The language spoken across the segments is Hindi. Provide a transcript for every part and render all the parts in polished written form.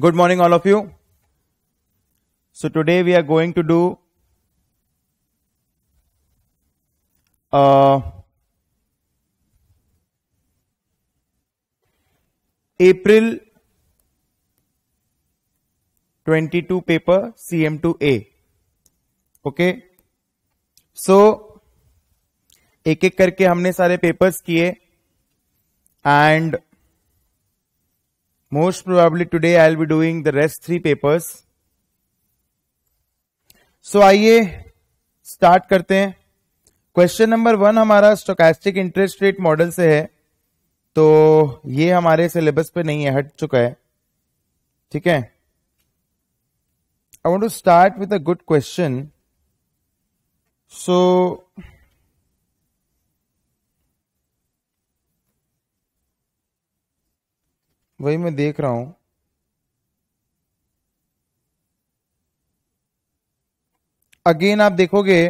Good morning all of you. So today we are going to do April 22 paper CM2A. Okay. So एक एक करके हमने सारे papers किए and most probably today I'll be doing the rest 3 papers. So आइए start करते हैं. क्वेश्चन नंबर 1 हमारा स्टोकास्टिक इंटरेस्ट रेट मॉडल से है, तो ये हमारे सिलेबस पे नहीं है, हट चुका है. ठीक है. I want to start with a good question. So वही मैं देख रहा हूं. अगेन आप देखोगे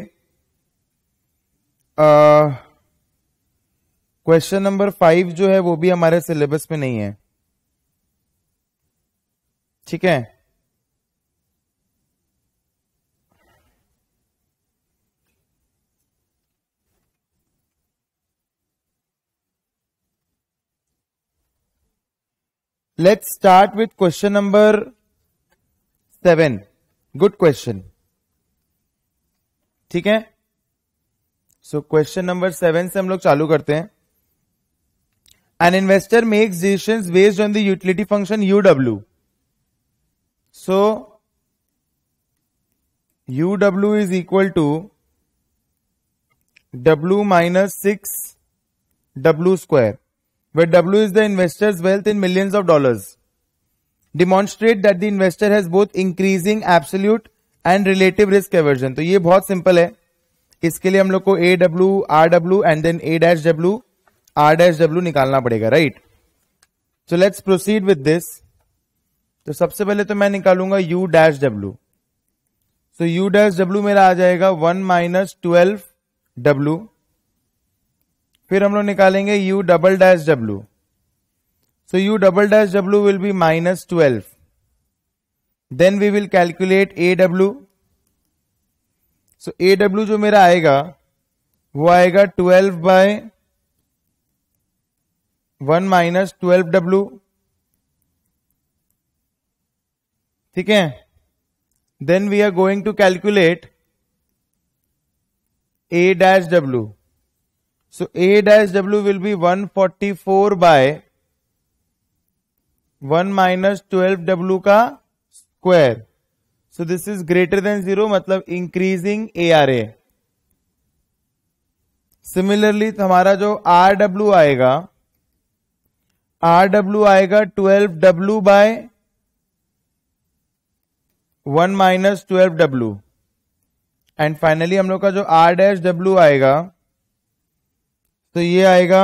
क्वेश्चन नंबर 5 जो है वो भी हमारे सिलेबस में नहीं है. ठीक है. Let's start with question number 7. Good question. ठीक है. So question number 7 से हम लोग चालू करते हैं. An investor makes decisions based on the utility function UW. So UW is equal to W minus 6 W square, where W is the investor's wealth in millions of dollars. Demonstrate that the investor has both increasing absolute and relative risk aversion. तो ये बहुत simple है. इसके लिए हम लोग को AW, RW and then A-W, R-W निकालना पड़ेगा, right? So let's proceed with this. तो सबसे पहले तो मैं निकालूंगा U-W. So U-W मेरा आ जाएगा 1 minus 12 W. फिर हम लोग निकालेंगे u double dash W. So u double dash W will be minus 12. Then we will calculate A W. So A W जो मेरा आएगा वो आएगा 12 बाय 1 माइनस 12 डब्ल्यू. ठीक है. Then we are going to calculate A dash W. So A dash W will be 144 by 1 minus 12 W का square. So this is greater than 0, मतलब increasing ARA. Similarly हमारा जो RW आएगा, RW आएगा 12 W by 1 minus 12 W. And finally हम लोग का जो R dash W आएगा तो ये आएगा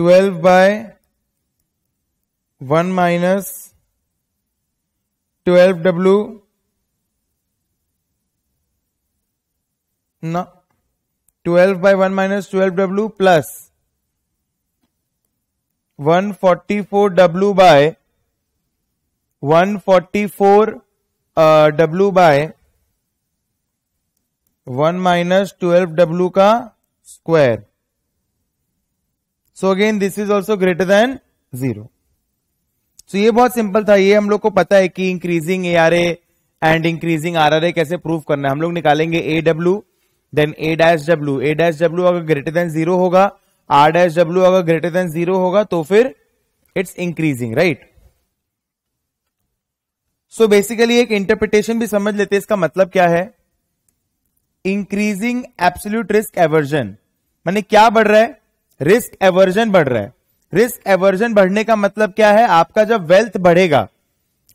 12 बाय 1 माइनस 12 डब्लू ना 12 by 1 minus 12 W plus 144 W by 144 W by 1 minus 12 W का square. So again this is also greater than 0. So ये बहुत सिंपल था. ये हम लोग को पता है कि increasing ARA and increasing RRA कैसे प्रूव करना है. हम लोग निकालेंगे AW, then A dash W. A dash W अगर ग्रेटर देन 0 होगा, R डैश डब्ल्यू अगर ग्रेटर देन 0 होगा तो फिर it's increasing, right? So basically एक इंटरप्रिटेशन भी समझ लेते हैं. इसका मतलब क्या है? Increasing absolute risk aversion. माने क्या बढ़ रहा है? रिस्क एवर्जन बढ़ रहा है. रिस्क एवर्जन बढ़ने का मतलब क्या है? आपका जब वेल्थ बढ़ेगा,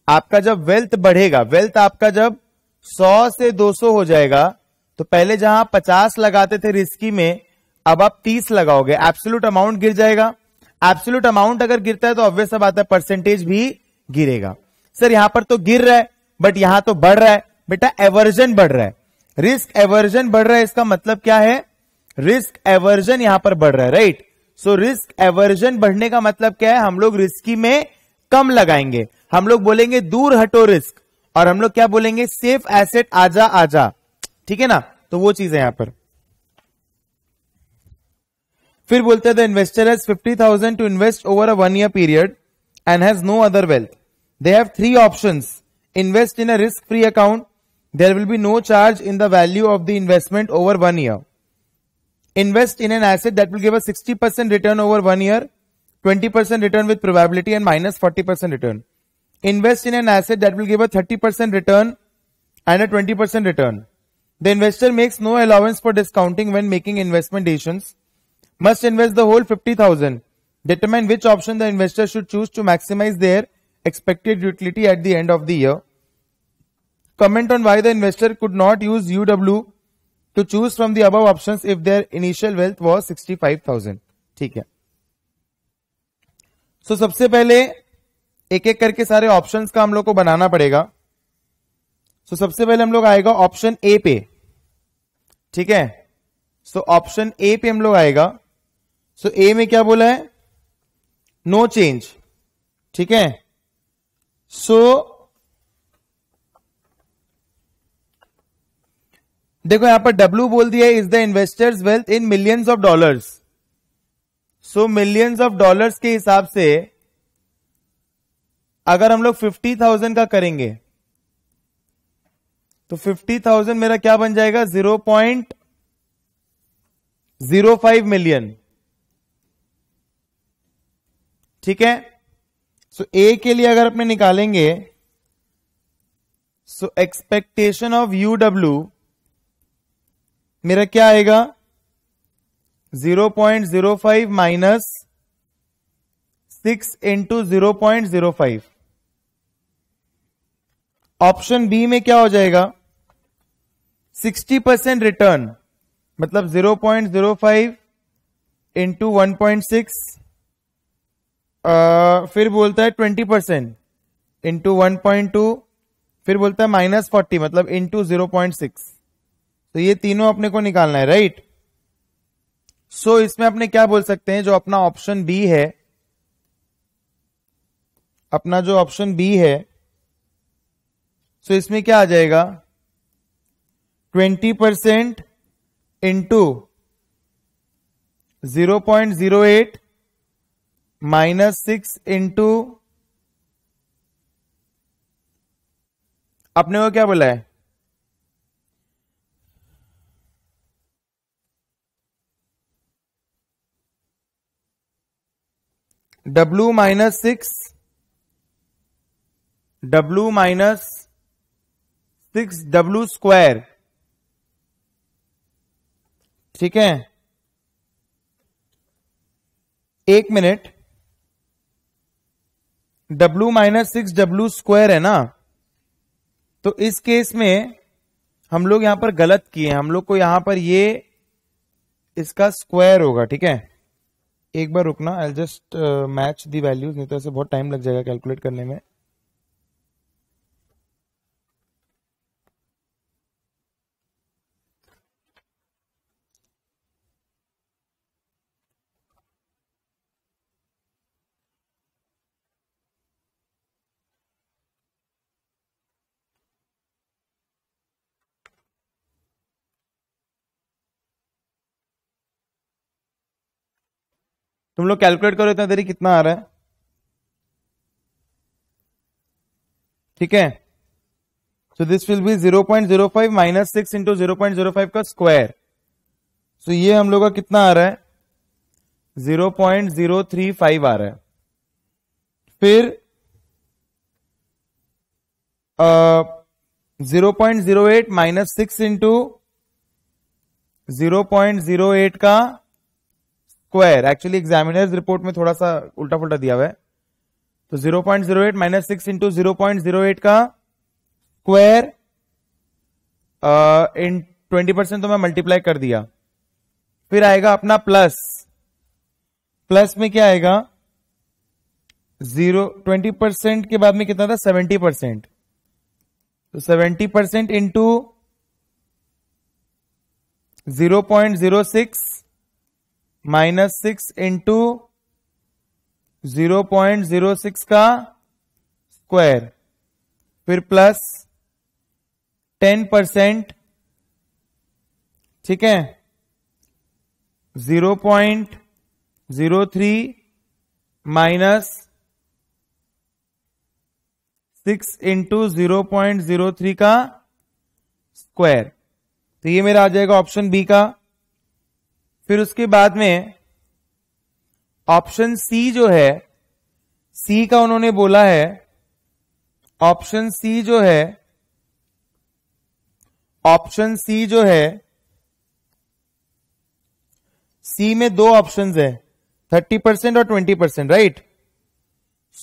आपका जब वेल्थ बढ़ेगा, वेल्थ आपका जब 100 से 200 हो जाएगा तो पहले जहां 50 लगाते थे रिस्की में, अब आप 30 लगाओगे. एब्सोल्यूट अमाउंट गिर जाएगा. एब्सोल्यूट अमाउंट अगर गिरता है तो ऑब्वियस सी बात है परसेंटेज भी गिरेगा. सर यहां पर तो गिर रहा है बट यहां तो बढ़ रहा है. बेटा एवर्जन बढ़ रहा है, रिस्क एवर्जन बढ़ रहा है. इसका मतलब क्या है? रिस्क एवर्जन यहां पर बढ़ रहा है, राइट? सो रिस्क एवर्जन बढ़ने का मतलब क्या है, हम लोग रिस्की में कम लगाएंगे, हम लोग बोलेंगे दूर हटो रिस्क, और हम लोग क्या बोलेंगे, सेफ एसेट आजा आजा, ठीक है ना। तो वो चीज है यहां पर। फिर बोलते हैं the investor has 50,000 to invest over a 1 year period and has no other wealth, they have 3 options, invest in a risk free account, there will be no charge in the value of the investment over 1 year, invest in an asset that will give a 60% return over 1 year, 20% return with probability and -40% return, invest in an asset that will give a 30% return and a 20% return. The investor makes no allowance for discounting when making investment decisions. Must invest the whole 50,000. Determine which option the investor should choose to maximize their expected utility at the end of the year. Comment on why the investor could not use UW to choose from the above options if their initial wealth was 65,000. ठीक है। So सबसे पहले एक एक करके सारे ऑप्शंस का हम लोग को बनाना पड़ेगा। सो सबसे पहले हम लोग आएगा ऑप्शन ए पे, ठीक है। सो ऑप्शन ए पे हम लोग आएगा। सो ए में क्या बोला है, नो चेंज, ठीक है। सो देखो यहां पर डब्ल्यू बोल दिया है, is the investors wealth in millions of dollars. So millions of dollars के हिसाब से अगर हम लोग 50,000 का करेंगे तो 50,000 मेरा क्या बन जाएगा, 0.05 मिलियन, ठीक है। सो ए के लिए अगर अपने निकालेंगे, सो एक्सपेक्टेशन ऑफ यूडब्ल्यू मेरा क्या आएगा, 0.05 माइनस 6 इंटू 0.05। ऑप्शन बी में क्या हो जाएगा, 60% रिटर्न, मतलब 0.05 इंटू 1.6, फिर बोलता है 20% इंटू 1.2, फिर बोलता है -40 मतलब इंटू 0.6। तो ये तीनों अपने को निकालना है, राइट। सो इसमें अपने क्या बोल सकते हैं, जो अपना ऑप्शन बी है, अपना जो ऑप्शन बी है, सो इसमें क्या आ जाएगा, 20% इंटू 0.08 माइनस 6 इंटू, अपने को क्या बोला है, W minus 6, W minus 6 W square, ठीक है। एक minute, W minus 6 W square है ना, तो इस केस में हम लोग यहां पर गलत किए, हम लोग को यहां पर ये इसका स्क्वायर होगा, ठीक है। एक बार रुकना, I just match the values, नहीं तो ऐसे बहुत टाइम लग जाएगा कैलकुलेट करने में। तुम लोग कैलकुलेट करो इतना देरी कितना आ रहा है, ठीक है। So this will be 0.05 minus 6 into 0.05 का स्क्वायर। सो ये हम लोग का कितना आ रहा है, 0.035 आ रहा है। फिर 0.08 माइनस 6 इंटू 0.08 का स्क्वायर, एक्चुअली एग्जामिनर्स रिपोर्ट में थोड़ा सा उल्टा फुल्टा दिया हुआ है, तो 0.08 माइनस 6 इंटू 0.08 का स्क्वायर इन 20% तो मैं मल्टीप्लाई कर दिया। फिर आएगा अपना प्लस, प्लस में क्या आएगा, 20% के बाद में कितना था, 70%, तो 70% इंटू 0.06 -6 इंटू 0.06 का स्क्वायर, फिर प्लस 10%, ठीक है, 0.03 -6 इंटू 0.03 का स्क्वायर। तो ये मेरा आ जाएगा ऑप्शन बी का। फिर उसके बाद में ऑप्शन सी जो है, सी का उन्होंने बोला है, ऑप्शन सी जो है, ऑप्शन सी जो है, सी में दो ऑप्शंस है, 30% और 20%, राइट।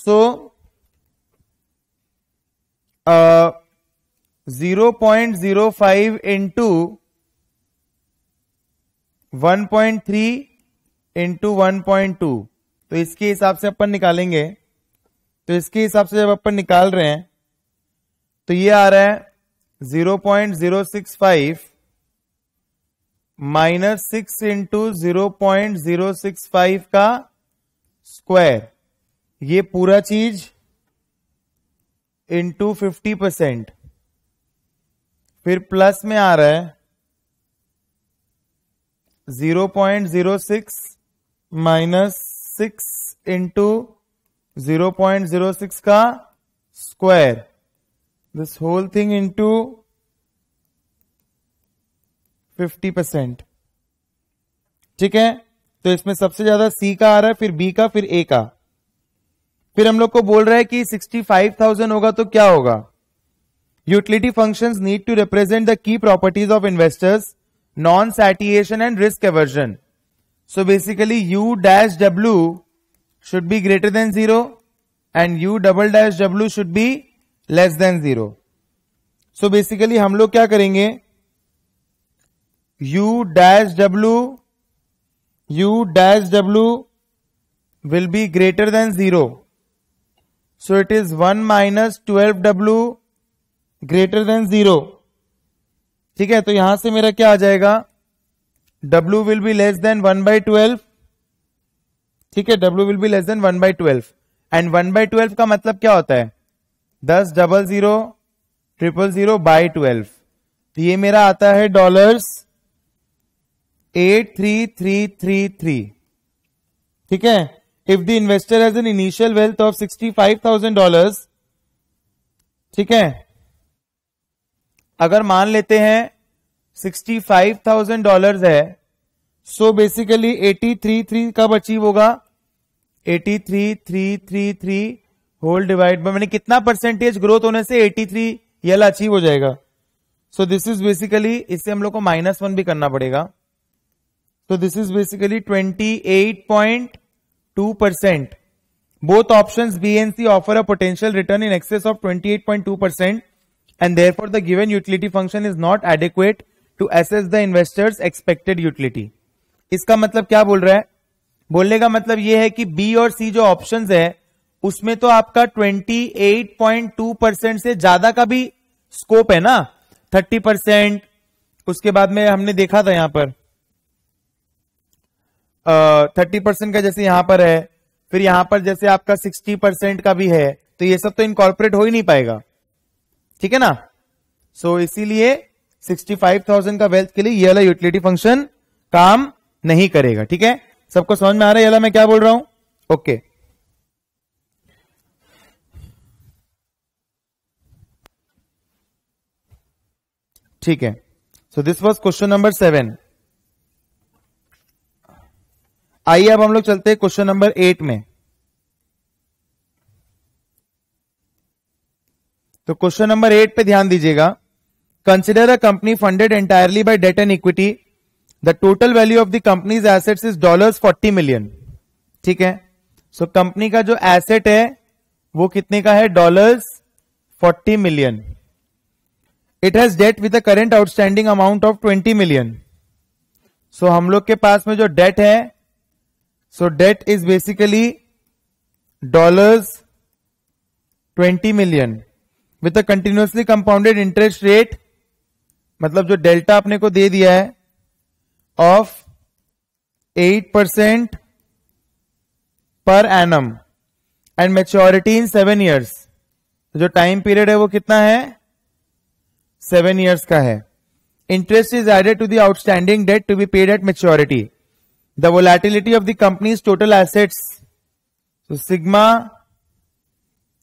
सो 0.05 इंटू 1.3 इंटू 1.2, तो इसके हिसाब से अपन निकालेंगे। तो इसके हिसाब से जब अपन निकाल रहे हैं तो ये आ रहा है 0.065 -6 इंटू 0.065 का स्क्वायर, ये पूरा चीज इंटू 50%, फिर प्लस में आ रहा है 0.06 -6 इंटू 0.06 का square, this whole thing into 50%, ठीक है। तो इसमें सबसे ज्यादा सी का आ रहा है, फिर बी का, फिर ए का। फिर हम लोग को बोल रहा है कि 65,000 होगा तो क्या होगा। Utility functions need to represent the key properties of investors, non-satiation and risk aversion. So basically, U dash W should be greater than 0 and U double dash W should be less than 0. So basically, हम लोग क्या करेंगे? U dash W will be greater than 0. So it is 1 minus 12W greater than 0, ठीक है। तो यहां से मेरा क्या आ जाएगा, W will be less than 1/12, ठीक है, W will be less than 1/12 and 1/12 का मतलब क्या होता है, 10,000,000 /12। तो ये मेरा आता है $83,333, ठीक है। If the investor has an initial wealth of $65,000, ठीक है, अगर मान लेते हैं $65,000 है, सो बेसिकली 83,3 कब अचीव होगा, 83,333 होल डिवाइड बाय, मैंने कितना परसेंटेज ग्रोथ होने से 83 ये वाला अचीव हो जाएगा। सो दिस इज बेसिकली, इससे हम लोग को -1 भी करना पड़ेगा। तो this is basically 28.2%। Both options B and C offer a potential return in excess of 28.2%. And therefore, the given utility function is not adequate to assess the investor's expected utility. इसका मतलब क्या बोल रहा है? बोलने का मतलब यह है कि B और C जो options है, उसमें तो आपका 28.2% से ज्यादा का भी scope है ना, 30%। उसके बाद में हमने देखा था यहाँ पर 30% का, जैसे यहाँ पर है, फिर यहाँ पर जैसे आपका 60% का भी है, तो ये सब तो incorporate हो ही नहीं पाएगा, ठीक है ना। सो इसीलिए 65,000 का वेल्थ के लिए ये वाला यूटिलिटी फंक्शन काम नहीं करेगा, ठीक है। सबको समझ में आ रहा है ये वाला मैं क्या बोल रहा हूं, ओके। ठीक है, so this was question number 7। आइए अब हम लोग चलते हैं क्वेश्चन नंबर 8 में। तो क्वेश्चन नंबर 8 पे ध्यान दीजिएगा। Consider a company funded entirely by debt and equity, the total value of the company's assets is $40 million, ठीक है। सो कंपनी का जो एसेट है वो कितने का है, $40 million. It has debt with a current outstanding amount of $20 million. So हम लोग के पास में जो डेट है, so debt is basically $20 million with a continuously compounded interest rate, मतलब जो डेल्टा आपने को दे दिया है, of 8% per annum and maturity in 7 years. जो टाइम पीरियड है वो कितना है, 7 years का है. Interest is added to the outstanding debt to be paid at maturity. The volatility of the company's total assets, so sigma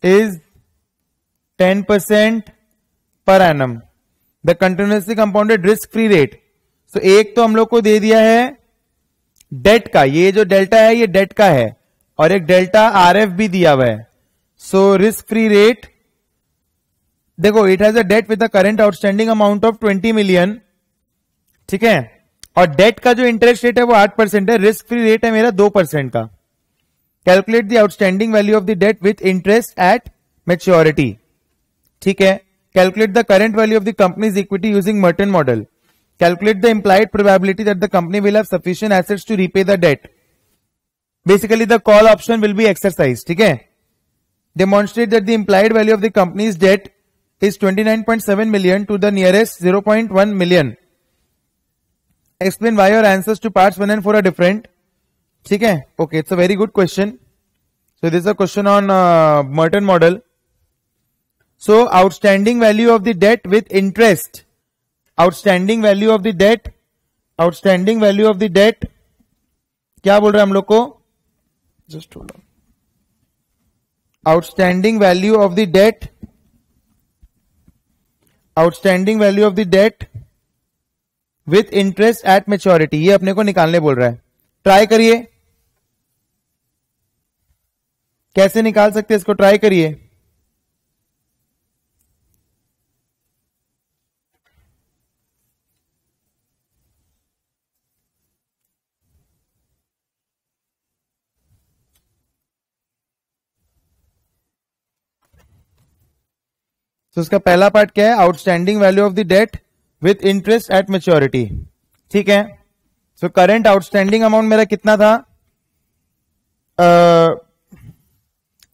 is 10% per annum. The continuously compounded risk free rate, so एक तो हम लोग को दे दिया है डेट का, ये जो डेल्टा है ये डेट का है, और एक डेल्टा आरएफ भी दिया हुआ है. सो रिस्क फ्री रेट देखो, it has a debt with a current outstanding amount of 20 million, ठीक है, और डेट का जो इंटरेस्ट रेट है वो 8% है. रिस्क फ्री रेट है मेरा 2% का. Calculate the outstanding value of the debt with interest at maturity, ठीक है. Calculate the current value of the company's equity using Merton model. Calculate the implied probability that the company will have sufficient assets to repay the debt. Basically the call option will be exercise, ठीक है. Demonstrate that the implied value of the company's debt is 29.7 million to the nearest 0.1 million. Explain why your answers to parts 1 and 4 are different. ठीक है, okay, it's a very good question. So this is a question on Merton model. So outstanding value of the debt with interest. Outstanding value of the debt. Outstanding value of the debt. क्या बोल रहे हैं हम लोग को? Just hold on. Outstanding value of the debt. Outstanding value of the debt with interest at maturity, ये अपने को निकालने बोल रहा है. ट्राई करिए कैसे निकाल सकते हैं इसको, ट्राई करिए. तो उसका पहला पार्ट क्या है, outstanding value of the debt with interest at maturity, ठीक है. सो करंट आउटस्टैंडिंग अमाउंट मेरा कितना था,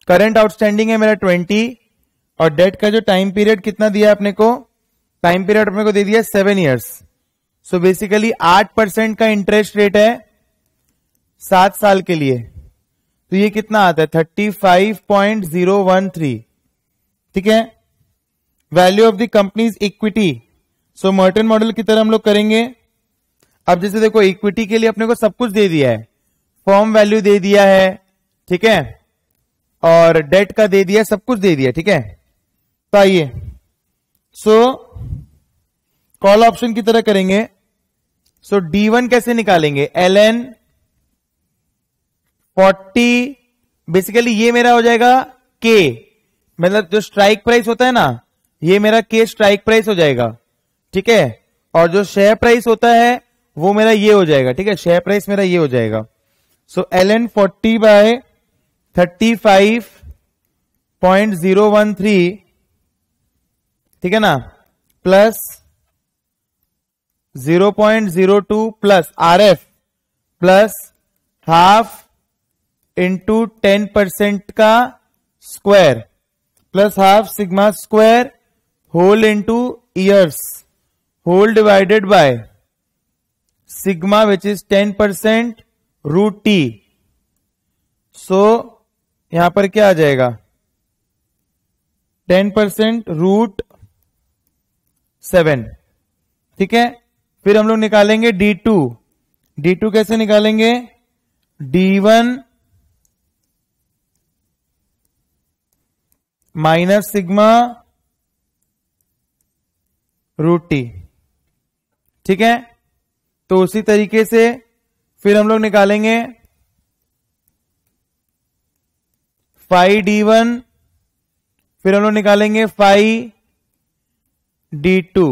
करंट आउटस्टैंडिंग है मेरा 20, और डेट का जो टाइम पीरियड कितना दिया है अपने को, टाइम पीरियड अपने को दे दिया 7 years. सो बेसिकली 8% का इंटरेस्ट रेट है 7 साल के लिए, तो ये कितना आता है 35.013, ठीक है. Value of the company's equity, so Merton model की तरह हम लोग करेंगे. अब जैसे देखो इक्विटी के लिए अपने को सब कुछ दे दिया है, फॉर्म वैल्यू दे दिया है, ठीक है, और डेट का दे दिया, सब कुछ दे दिया, ठीक है. तो आइए सो कॉल ऑप्शन की तरह करेंगे. सो D1 कैसे निकालेंगे, LN 40, बेसिकली ये मेरा हो जाएगा K, मतलब जो स्ट्राइक प्राइस होता है ना, ये मेरा के स्ट्राइक प्राइस हो जाएगा, ठीक है, और जो शेयर प्राइस होता है वो मेरा ये हो जाएगा, ठीक है, शेयर प्राइस मेरा ये हो जाएगा. सो LN 40 बाय 35.013, ठीक है ना, plus 0.02 plus RF plus half into 10% का square plus half sigma square whole into years whole divided by sigma which is 10% root T. So यहां पर क्या आ जाएगा, 10% रूट 7, ठीक है. फिर हम लोग निकालेंगे D2. D2 कैसे निकालेंगे, D1 minus sigma root T, ठीक है. तो उसी तरीके से फिर हम लोग निकालेंगे 5D1, फिर हम लोग निकालेंगे 5D2,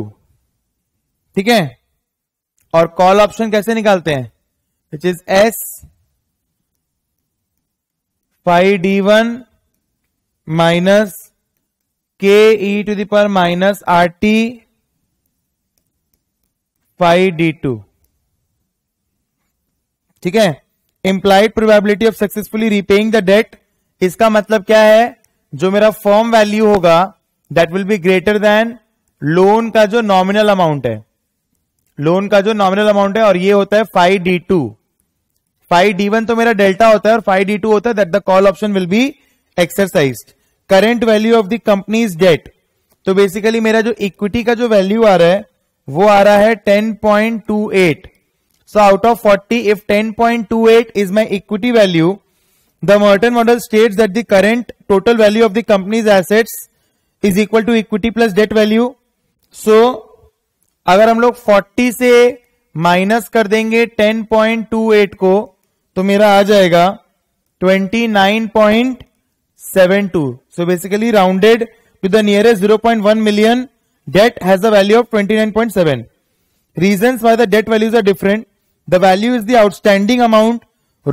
ठीक है. और कॉल ऑप्शन कैसे निकालते हैं, which is S 5D1 minus ke⁻⁻ RT 5D2, ठीक है. Implied probability of successfully repaying the debt, इसका मतलब क्या है, जो मेरा फॉर्म वैल्यू होगा that will be greater than loan का जो नॉमिनल अमाउंट है, लोन का जो नॉमिनल अमाउंट है, और ये होता है 5D2. फाई डी वन तो मेरा डेल्टा होता है और फाई डी टू होता है that the call option will be exercised. Current value of the company's debt, तो बेसिकली मेरा जो इक्विटी का जो वैल्यू आ रहा है वो आ रहा है 10.28. So out of 40 if 10.28 is my equity value, the Merton model states that the current total value of the company's assets is equal to equity plus debt value. So अगर हम लोग 40 से माइनस कर देंगे 10.28 को तो मेरा आ जाएगा 29.72. So basically rounded to the nearest 0.1 million, debt has a value of 29.7. Reasons why the debt values are different. The value is the outstanding amount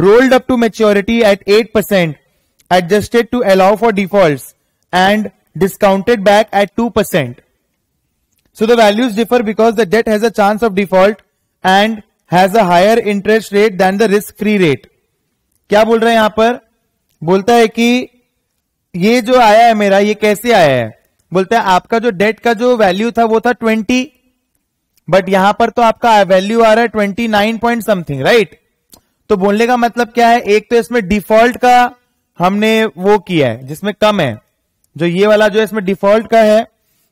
rolled up to maturity at 8%, adjusted to allow for defaults, and discounted back at 2%. So the values differ because the debt has a chance of default and has a higher interest rate than the risk-free rate. क्या बोल रहे हैं यहाँ पर? बोलता है कि ये जो आया है मेरा ये कैसे आया है. बोलता है आपका जो डेट का जो वैल्यू था वो था 20, बट यहां पर तो आपका वैल्यू आ रहा है 29 पॉइंट समथिंग, राइट. तो बोलने का मतलब क्या है, एक तो इसमें डिफॉल्ट का हमने वो किया है जिसमें कम है, जो ये वाला जो है इसमें डिफॉल्ट का है.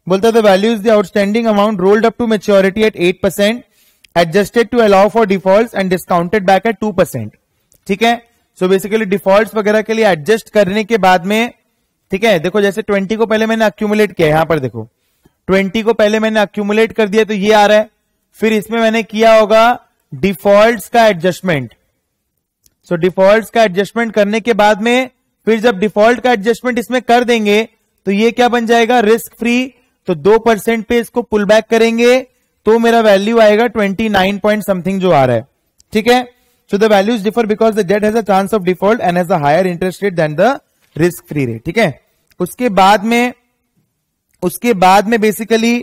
बोलता है the value is the outstanding amount rolled up to maturity at 8%, adjusted to allow for default and discounted back at 2%. ठीक है. सो बेसिकली डिफॉल्ट वगैरह के लिए एडजस्ट करने के बाद में, ठीक है, देखो जैसे 20 को पहले मैंने अक्यूमुलेट किया, यहां पर देखो 20 को पहले मैंने अक्यूमुलेट कर दिया तो ये आ रहा है. फिर इसमें मैंने किया होगा डिफॉल्ट्स का एडजस्टमेंट. सो डिफॉल्ट्स का एडजस्टमेंट करने के बाद में फिर जब डिफॉल्ट का एडजस्टमेंट इसमें कर देंगे तो ये क्या बन जाएगा, रिस्क फ्री. तो 2% पे इसको पुल बैक करेंगे तो मेरा वैल्यू आएगा 29 पॉइंट समथिंग जो आ रहा है. ठीक है. So the values differ because the debt has a chance of default and has a higher interest rate than the risk free rate. ठीक है. उसके बाद में basically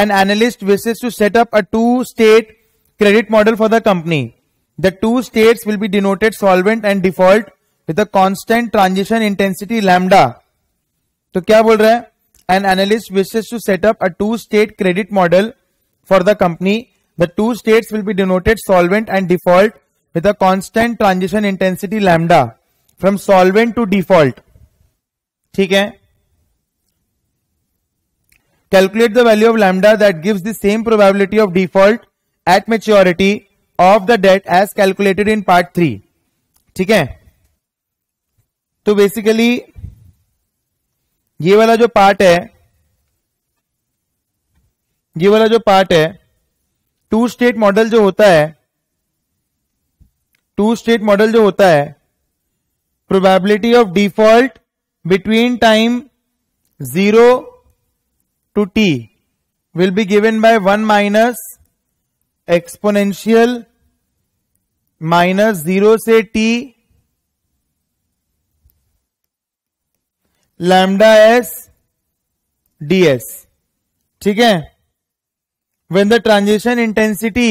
an analyst wishes to set up a 2-state credit model for the company. The 2 states will be denoted solvent and default with a constant transition intensity lambda. तो क्या बोल रहा है, an analyst wishes to set up a 2-state credit model for the company. The 2 states will be denoted solvent and default with a constant transition intensity lambda from solvent to default. ठीक है. Calculate the value of lambda that gives the same probability of default at maturity of the debt as calculated in part 3. ठीक है. तो बेसिकली ये वाला जो पार्ट है, ये वाला जो पार्ट है 2-state मॉडल जो होता है, 2-state मॉडल जो होता है, probability of default between time 0 to t will be given by 1 - exponential - 0 से t लैम्डा एस ds. ठीक है. When the transition intensity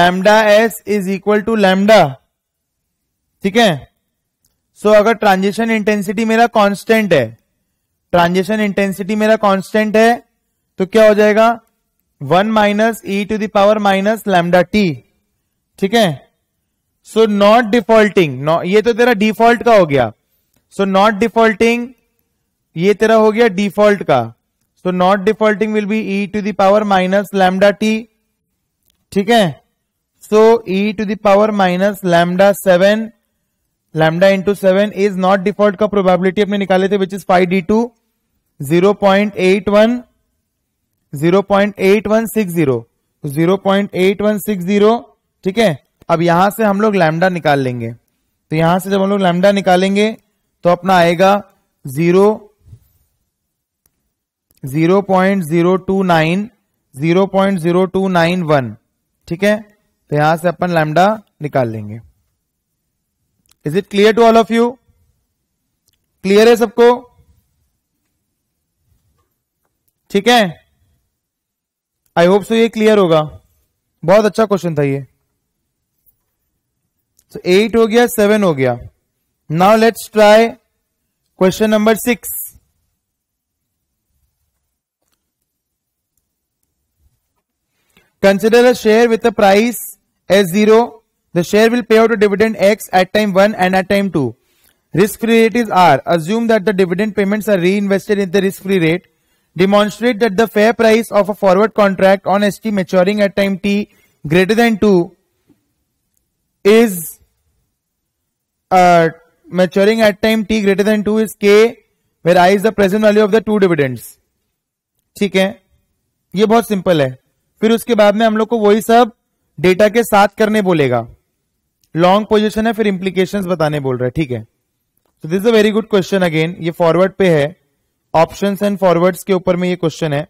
lambda s is equal to lambda. ठीक है. सो अगर ट्रांजिशन इंटेंसिटी मेरा कांस्टेंट है, ट्रांजिशन इंटेंसिटी मेरा कांस्टेंट है तो क्या हो जाएगा, 1 - e⁻⁻ λt. ठीक है. सो नॉट डिफॉल्टिंग, ये तो तेरा डिफॉल्ट का हो गया. सो नॉट डिफॉल्टिंग ये तेरा हो गया डिफॉल्ट का. So not defaulting will be e⁻⁻ λt. ठीक है. So e⁻⁻⁷ lambda into 7 is not default का प्रोबेबिलिटी अपने निकाले थे विच इज 5d2 0.8160. ठीक है. अब यहां से हम लोग लैम्डा निकाल लेंगे, तो यहां से जब हम लोग लैम्डा निकालेंगे तो अपना आएगा 0.0291. ठीक है. तो यहां से अपन लैम्डा निकाल लेंगे. Is it clear to all of you? Clear है सबको? ठीक है. आई होप सो ये क्लियर होगा. बहुत अच्छा क्वेश्चन था ये. सो 8 हो गया, 7 हो गया. Now let's try question number 6. Consider a share with a price S0, the share will pay out a dividend X at time 1 and at time 2. Risk-free rate is R. Assume that the dividend payments are reinvested in the risk-free rate. Demonstrate that the fair price of a forward contract on ST maturing at time T greater than 2 is maturing at time T greater than 2 is K, where I is the present value of the two dividends. ठीक है, ये बहुत सिंपल है. फिर उसके बाद में हम लोग को वही सब डेटा के साथ करने बोलेगा. लॉन्ग पोजीशन है, फिर इम्प्लीकेशंस बताने बोल रहा है. ठीक है, तो this is a very good question. Again ये फॉरवर्ड पे है, ऑप्शंस एंड फॉरवर्ड्स के ऊपर में ये क्वेश्चन है.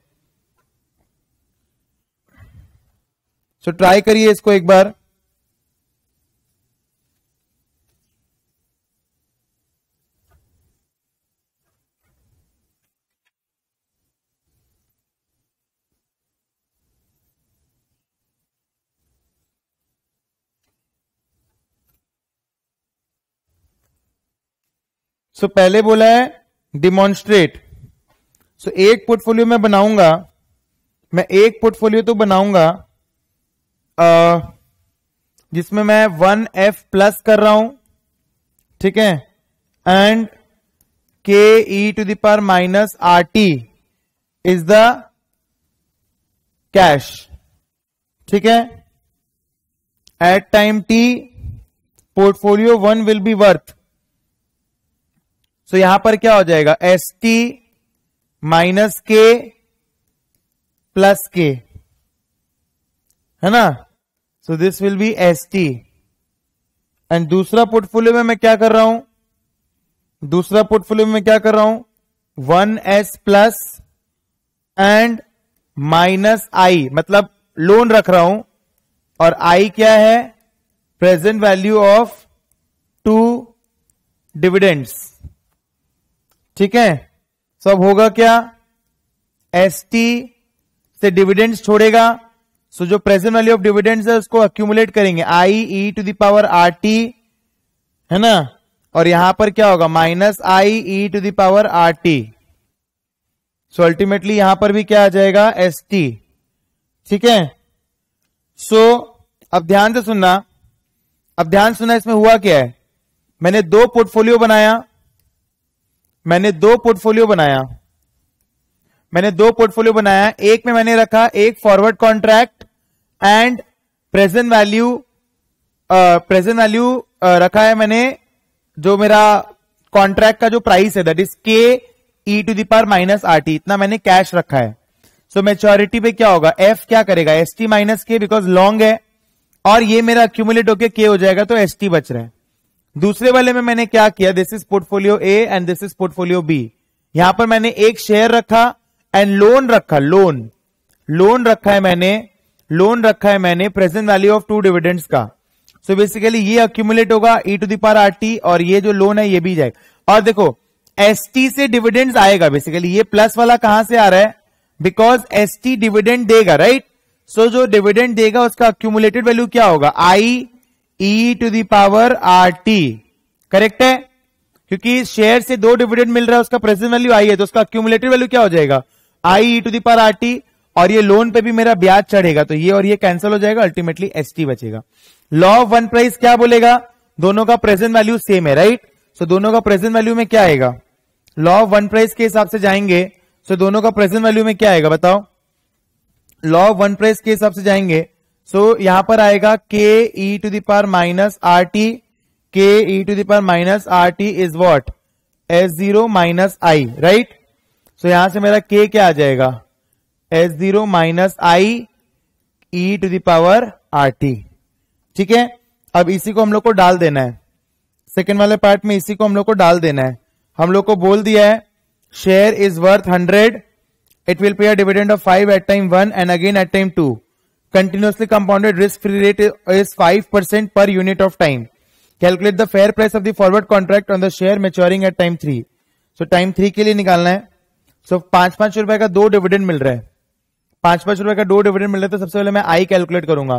सो ट्राई करिए इसको एक बार. सो पहले बोला है डिमॉन्स्ट्रेट. सो एक पोर्टफोलियो मैं बनाऊंगा, मैं एक पोर्टफोलियो तो बनाऊंगा जिसमें मैं 1F प्लस कर रहा हूं, ठीक है, and KE⁻RT is the cash, ठीक है. At time T portfolio 1 will be worth. तो यहां पर क्या हो जाएगा, ST - K + K, है ना. So this will be ST. And दूसरा पोर्टफोलियो में मैं क्या कर रहा हूं, दूसरा पोर्टफोलियो में क्या कर रहा हूं, 1S + and -I, मतलब लोन रख रहा हूं, और I क्या है, present value of two dividends, ठीक है. सब होगा क्या, ST से डिविडेंड्स छोड़ेगा. सो जो प्रेजेंट वैल्यू ऑफ डिविडेंड्स है उसको अक्यूमुलेट करेंगे, IE⁻RT, है ना. और यहां पर क्या होगा, -IE⁻RT. सो अल्टीमेटली यहां पर भी क्या आ जाएगा, ST, ठीक है. सो अब ध्यान से सुनना, अब ध्यान सुनना, इसमें हुआ क्या है, मैंने दो पोर्टफोलियो बनाया, मैंने दो पोर्टफोलियो बनाया, मैंने दो पोर्टफोलियो बनाया. एक में मैंने रखा एक forward contract and present value, रखा है मैंने, जो मेरा कॉन्ट्रैक्ट का जो प्राइस है, दैट इज KE⁻RT, इतना मैंने कैश रखा है. सो मैच्योरिटी पे क्या होगा, F क्या करेगा, ST - K, बिकॉज लॉन्ग है, और ये मेरा अक्यूमुलेट होके K हो जाएगा, तो ST बच रहा है. दूसरे वाले में मैंने क्या किया, this is portfolio A and this is portfolio B. यहां पर मैंने एक शेयर रखा एंड लोन रखा, लोन रखा है मैंने present value of two dividends का. सो बेसिकली ये अक्यूमुलेट होगा E⁻RT, और ये जो लोन है ये भी जाएगा. और देखो ST से डिविडेंड्स आएगा. बेसिकली ये प्लस वाला कहां से आ रहा है, बिकॉज ST डिविडेंड देगा, राइट. सो जो डिविडेंड देगा उसका अक्यूमुलेटेड वैल्यू क्या होगा, IE⁻RT, करेक्ट है, क्योंकि शेयर से दो डिविडेंड मिल रहा है, उसका प्रेजेंट वैल्यू आई है, तो उसका अक्यूमुलेटेड वैल्यू क्या हो जाएगा, IE⁻RT. और ये लोन पे भी मेरा ब्याज चढ़ेगा, तो ये और ये कैंसिल हो जाएगा, अल्टीमेटली ST बचेगा. लॉ ऑफ वन प्राइस क्या बोलेगा, दोनों का प्रेजेंट वैल्यू सेम है, राइट. सो दोनों का प्रेजेंट वैल्यू में क्या आएगा, लॉ ऑफ वन प्राइस के हिसाब से जाएंगे. सो दोनों का प्रेजेंट वैल्यू में क्या आएगा बताओ, लॉ ऑफ वन प्राइस के हिसाब से जाएंगे. सो यहां पर आएगा KE⁻RT. KE⁻RT is what, S0 - I, right. So यहां से मेरा K क्या आ जाएगा, S0 - IE⁻RT, ठीक है. अब इसी को हम लोग को डाल देना है, सेकेंड वाले पार्ट में इसी को हम लोग को डाल देना है. हम लोग को बोल दिया है share is worth 100, it will pay a dividend of 5 at time 1 and again at time 2. Continuously compounded risk free rate is 5% per unit of time. Calculate the fair price of the forward contract on the share maturing at time 3. So time 3 के लिए निकालना है. So 5-5 रुपए का दो डिविडेंड मिल रहा है, 5-5 रुपए का दो डिविडेंड मिल रहा है, तो सबसे पहले मैं I कैलकुलेट करूंगा.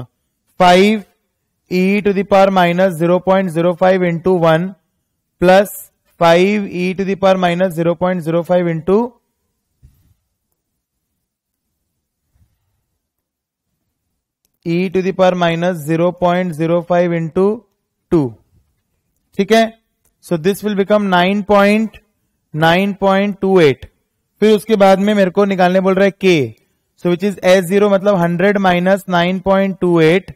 5E⁻−0.05 into 1 plus 5E⁻−0.05 into e to the power minus 0.05 into 2, ठीक है. So this will become 9.28. फिर उसके बाद में मेरे को निकालने बोल रहा है k, so which is S0 मतलब 100 माइनस 9.28,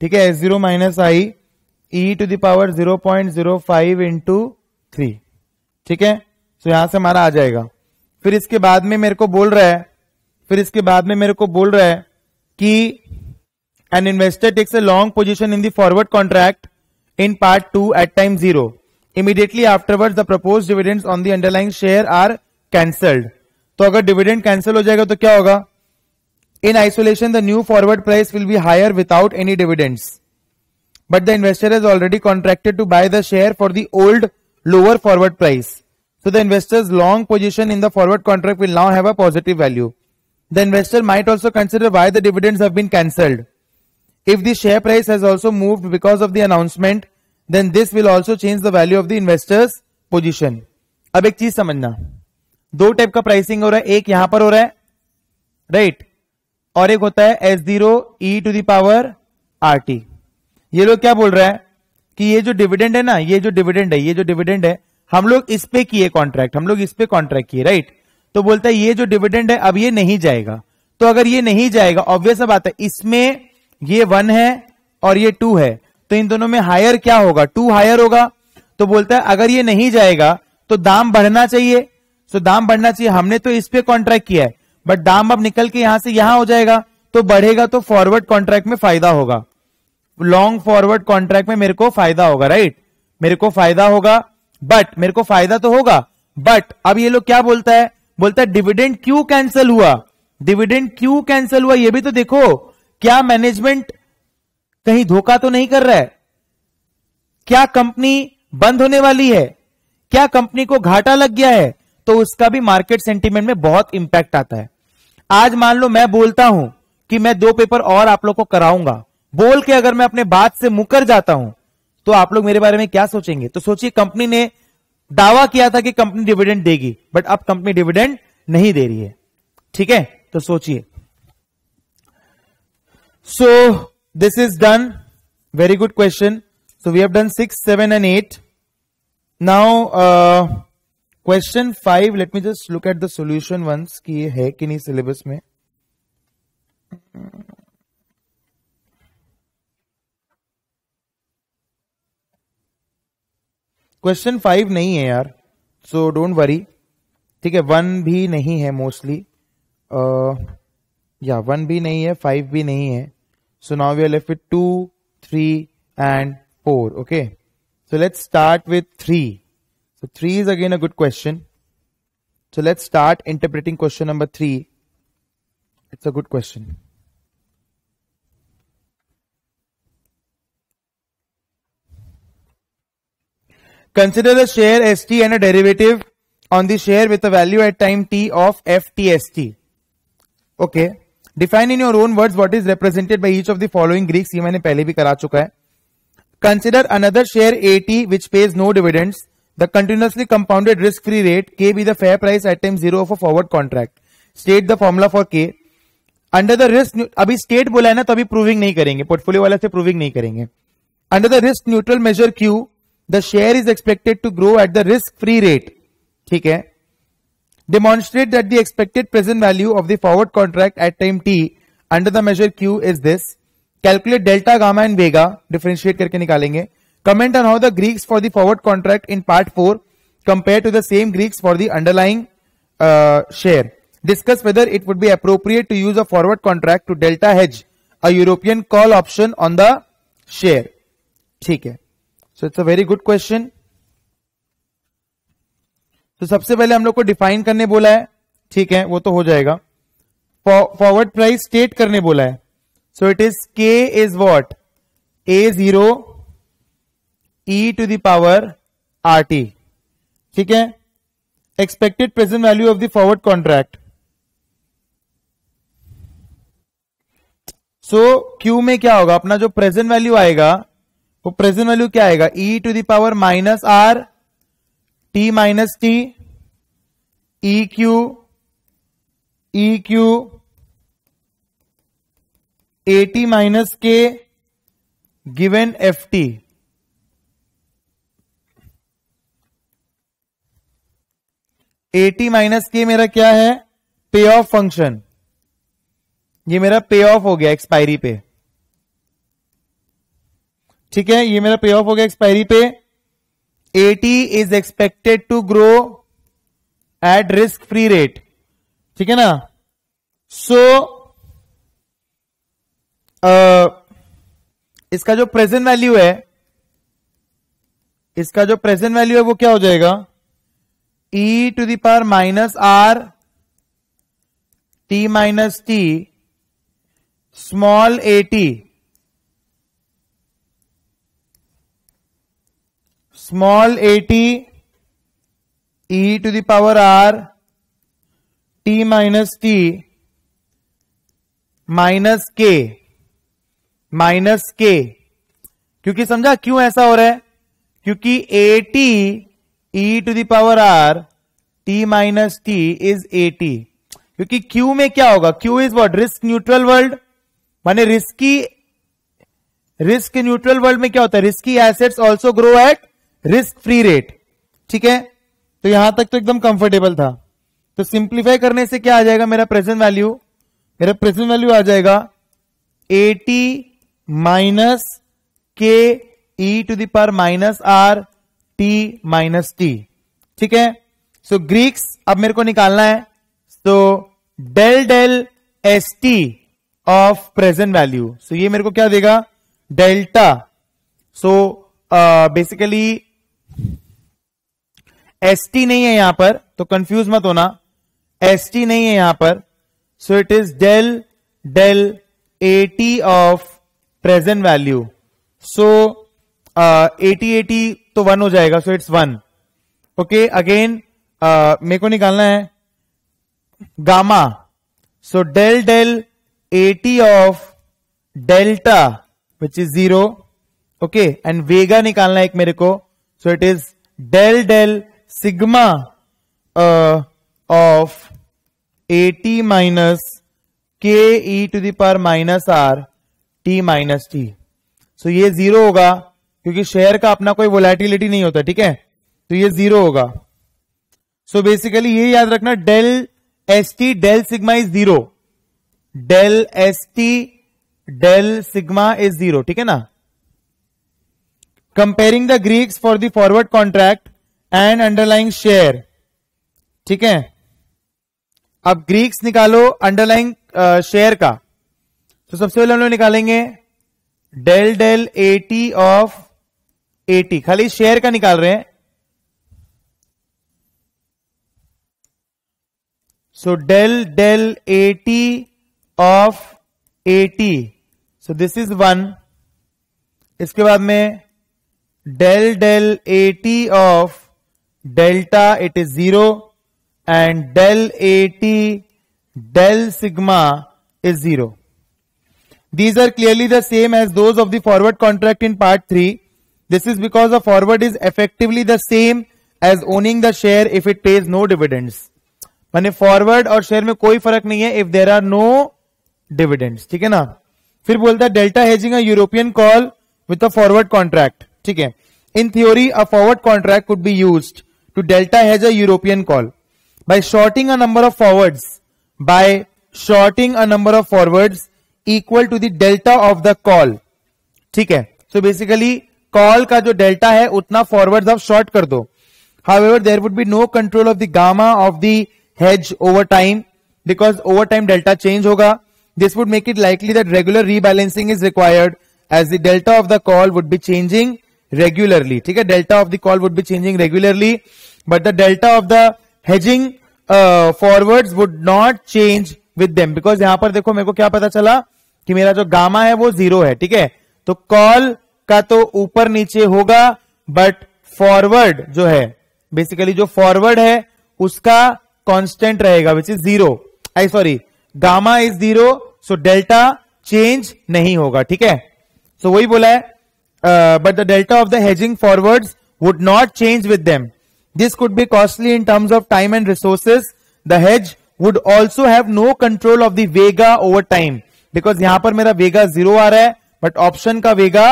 ठीक है. S0 minus I e to the power 0.05 into 3, ठीक है. सो यहां से हमारा आ जाएगा. फिर इसके बाद में मेरे को बोल रहा है कि an investor takes a long position in the forward contract in part 2 at time 0. Immediately afterwards the propose dividends on the underlying share are cancelled. तो अगर डिविडेंड कैंसिल हो जाएगा तो क्या होगा? In isolation the new forward price will be higher without any dividends, but the investor is already contracted to buy the share for the old lower forward price. So the investor's long position in the forward contract will now have a positive value. The investor might also consider why the dividends have been cancelled. If the share price has also moved because of the announcement, then this will also change the value of the investor's position. अब एक चीज समझना, दो टाइप का प्राइसिंग हो रहा है, एक यहां पर हो रहा है राइट, और एक होता है S0 e to the power RT. ये लोग क्या बोल रहा है कि ये जो डिविडेंड है ना, ये जो डिविडेंड है हम लोग इस पे किए कॉन्ट्रैक्ट, राइट. तो बोलता है ये जो डिविडेंड है अब ये नहीं जाएगा. तो अगर ये नहीं जाएगा ऑब्वियस सी बात है, इसमें ये 1 है और ये 2 है, तो इन दोनों में हायर क्या होगा? 2 हायर होगा. तो बोलता है अगर ये नहीं जाएगा तो दाम बढ़ना चाहिए. सो दाम बढ़ना चाहिए, हमने तो इस पे कॉन्ट्रैक्ट किया है, बट दाम अब निकल के यहां से यहां हो जाएगा तो बढ़ेगा, तो फॉरवर्ड कॉन्ट्रैक्ट में फायदा होगा, लॉन्ग फॉरवर्ड कॉन्ट्रैक्ट में मेरे को फायदा होगा, राइट. मेरे को फायदा होगा, बट मेरे को फायदा तो होगा, बट अब ये लोग क्या बोलता है? बोलता है डिविडेंड क्यों कैंसिल हुआ, ये भी तो देखो, क्या मैनेजमेंट कहीं धोखा तो नहीं कर रहा है, क्या कंपनी बंद होने वाली है, क्या कंपनी को घाटा लग गया है. तो उसका भी मार्केट सेंटीमेंट में बहुत इंपैक्ट आता है. आज मान लो मैं बोलता हूं कि मैं 2 पेपर और आप लोग को कराऊंगा, बोल के अगर मैं अपने बात से मुकर जाता हूं तो आप लोग मेरे बारे में क्या सोचेंगे? तो सोचिए, कंपनी ने दावा किया था कि कंपनी डिविडेंड देगी, बट अब कंपनी डिविडेंड नहीं दे रही है, ठीक है. तो सोचिए. So this is done, very good question. So we have done 6, 7 and 8. Now question 5, let me just look at the solution once कि ये है कि नहीं सिलेबस में. क्वेश्चन 5 नहीं है यार, सो डोंट वरी, ठीक है. 1 भी नहीं है मोस्टली, या 1 भी नहीं है, 5 भी नहीं है. So now we are left with 2, 3 and 4. Okay, so let's start with 3. So 3 is again a good question. So let's start interpreting question number 3. It's a good question. Consider the share ST and a derivative on the share with a value at time t of FTST. Okay. Define in your own words what is represented by each of the following Greeks. ये मैंने पहले भी करा चुका है. Consider another share AT which pays no dividends. The continuously compounded risk-free rate K be the fair price at time 0 of a forward contract. State the formula for K. Under the risk, अभी state बोला है ना, तो अभी proving नहीं करेंगे, portfolio वाला से proving नहीं करेंगे. Under the risk neutral measure Q, the share is expected to grow at the risk-free rate. ठीक है. Demonstrate that the expected present value of the forward contract at time t under the measure Q is this. Calculate delta, gamma and vega. Differentiate करके निकालेंगे. Comment on how the Greeks for the forward contract in part 4 compare to the same Greeks for the underlying share. Discuss whether it would be appropriate to use a forward contract to delta hedge a European call option on the share. ठीक है. So it's a very good question. तो सबसे पहले हम लोग को डिफाइन करने बोला है, ठीक है, वो तो हो जाएगा. फॉरवर्ड प्राइस स्टेट करने बोला है. So it is K is what, A0 e to the power RT, ठीक है. Expected present value of the forward contract. So Q में क्या होगा? अपना जो प्रेजेंट वैल्यू आएगा वो प्रेजेंट वैल्यू क्या आएगा? e to the power minus r, t minus t, eq, AT minus K given FT, AT minus K मेरा क्या है पे ऑफ फंक्शन, ये मेरा पे ऑफ हो गया एक्सपायरी पे, ठीक है, ये मेरा पे ऑफ हो गया एक्सपायरी पे. AT इज expected to grow at risk free rate, ठीक है ना. सो इसका जो प्रेजेंट वैल्यू है, इसका जो प्रेजेंट वैल्यू है वो क्या हो जाएगा, e to the power minus R T minus t small a t, small a T e to the power r T minus T minus K, minus K. क्योंकि समझा क्यों ऐसा हो रहा है, क्योंकि A T e to the power r T minus t is A T. क्योंकि क्यू में क्या होगा, Q is what, risk neutral world, माने रिस्की, रिस्क न्यूट्रल वर्ल्ड में क्या होता है, risky assets also grow at risk free rate, ठीक है. तो यहां तक तो एकदम कंफर्टेबल था. तो सिंप्लीफाई करने से क्या आ जाएगा, मेरा प्रेजेंट वैल्यू, मेरा प्रेजेंट वैल्यू आ जाएगा a T minus K E to the power minus R T minus T, ठीक है. सो ग्रीक्स अब मेरे को निकालना है, तो del del S T of present value, so ये मेरे को क्या देगा, delta. So basically S T नहीं है यहां पर, तो कंफ्यूज मत होना, एस टी नहीं है यहां पर. So it is del del A T of present value. So a t तो वन हो जाएगा, so it's one. Okay, again मेरे को निकालना है gamma. So del del A T of delta which is zero, okay, and vega निकालना है एक मेरे को. So it is del del sigma of A T minus K E to the power minus R T minus t. So ये जीरो होगा क्योंकि शेयर का अपना कोई वोलेटिलिटी नहीं होता, ठीक है, तो ये जीरो होगा. सो बेसिकली ये याद रखना, del S T del sigma is zero, del S T del sigma is zero, ठीक है ना. Comparing the Greeks for the forward contract and underlying share, ठीक है. अब ग्रीक्स निकालो अंडरलाइंग शेयर का. तो सबसे पहले हम लोग निकालेंगे del del A T of A T, खाली शेयर का निकाल रहे हैं. So del del A T of A T, so this is one. इसके बाद में del del A T of delta, it is zero, and del A T del sigma is zero. These are clearly the same as those of the forward contract in part 3. This is because the forward is effectively the same as owning the share if it pays no dividends. माने forward और share में कोई फर्क नहीं है if there are no dividends, ठीक है ना. फिर बोलता है delta hedging a European call with a forward contract, ठीक है. In theory, a forward contract could be used to delta hedge a European call by shorting a number of forwards, by shorting a number of forwards equal to the delta of the call, ठीक है. So basically call का जो delta है उतना forwards आप short कर दो. However, there would be no control of the gamma of the hedge over time because over time delta change होगा. This would make it likely that regular rebalancing is required as the delta of the call would be changing regularly, ठीक है. Delta of the call would be changing regularly, but the delta of the hedging forwards would not change with them because यहाँ पर देखो मेरे को क्या पता चला कि मेरा जो गामा है वो जीरो है, ठीक है. तो कॉल का तो ऊपर नीचे होगा बट फॉरवर्ड जो है, बेसिकली जो फॉरवर्ड है उसका कांस्टेंट रहेगा which is zero. I sorry, gamma is zero, so delta change नहीं होगा, ठीक है. सो वही बोला है, but the delta of the hedging forwards would not change with them. This could be costly in terms of time and resources. The hedge would also have no control of the vega over time because यहां पर मेरा वेगा 0 आ रहा है बट ऑप्शन का वेगा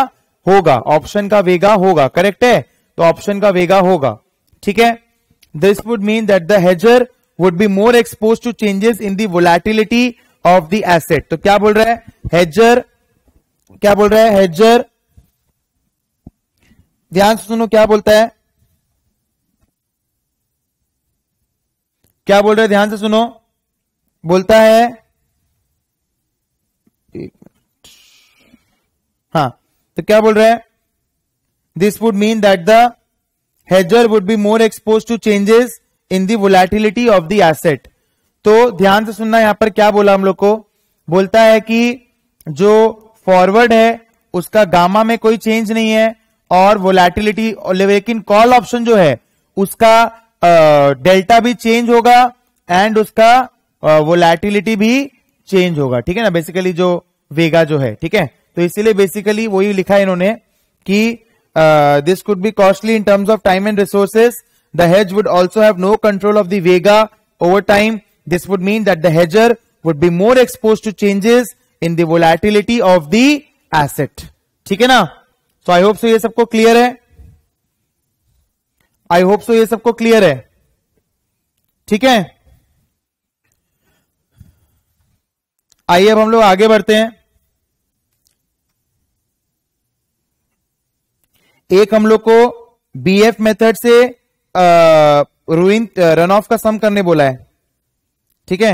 होगा, ऑप्शन का वेगा होगा, करेक्ट है, तो ऑप्शन का वेगा होगा, ठीक है. This would mean that the hedger would be more expose to changes in the volatility of the asset. तो क्या बोल रहा है हेजर, क्या बोल रहा है हेजर, ध्यान से सुनो क्या बोलता है, क्या बोल रहा है, ध्यान से सुनो. बोलता है हाँ, तो क्या बोल रहा है, this would mean that the hedger would be more expose to changes in the volatility of the asset. तो ध्यान से सुनना यहां पर क्या बोला हम लोग को, बोलता है कि जो फॉरवर्ड है उसका गामा में कोई चेंज नहीं है और वोलेटिलिटी, लेकिन कॉल ऑप्शन जो है उसका डेल्टा भी चेंज होगा एंड उसका वोलेटिलिटी भी चेंज होगा, ठीक है ना, बेसिकली जो वेगा जो है, ठीक है. तो इसीलिए बेसिकली वही लिखा है इन्होंने कि this could be costly in terms of time and resources, the hedge would also have no control of the vega over time, this would mean that the hedger would be more expose to changes in the volatility of the asset, ठीक है ना. सो आई होप सो ये सबको क्लियर है, आई होप सो ये सबको क्लियर है, ठीक है. आइए अब हम लोग आगे बढ़ते हैं. एक हम लोग को बीएफ मेथड से रूइन रन ऑफ का सम करने बोला है, ठीक है.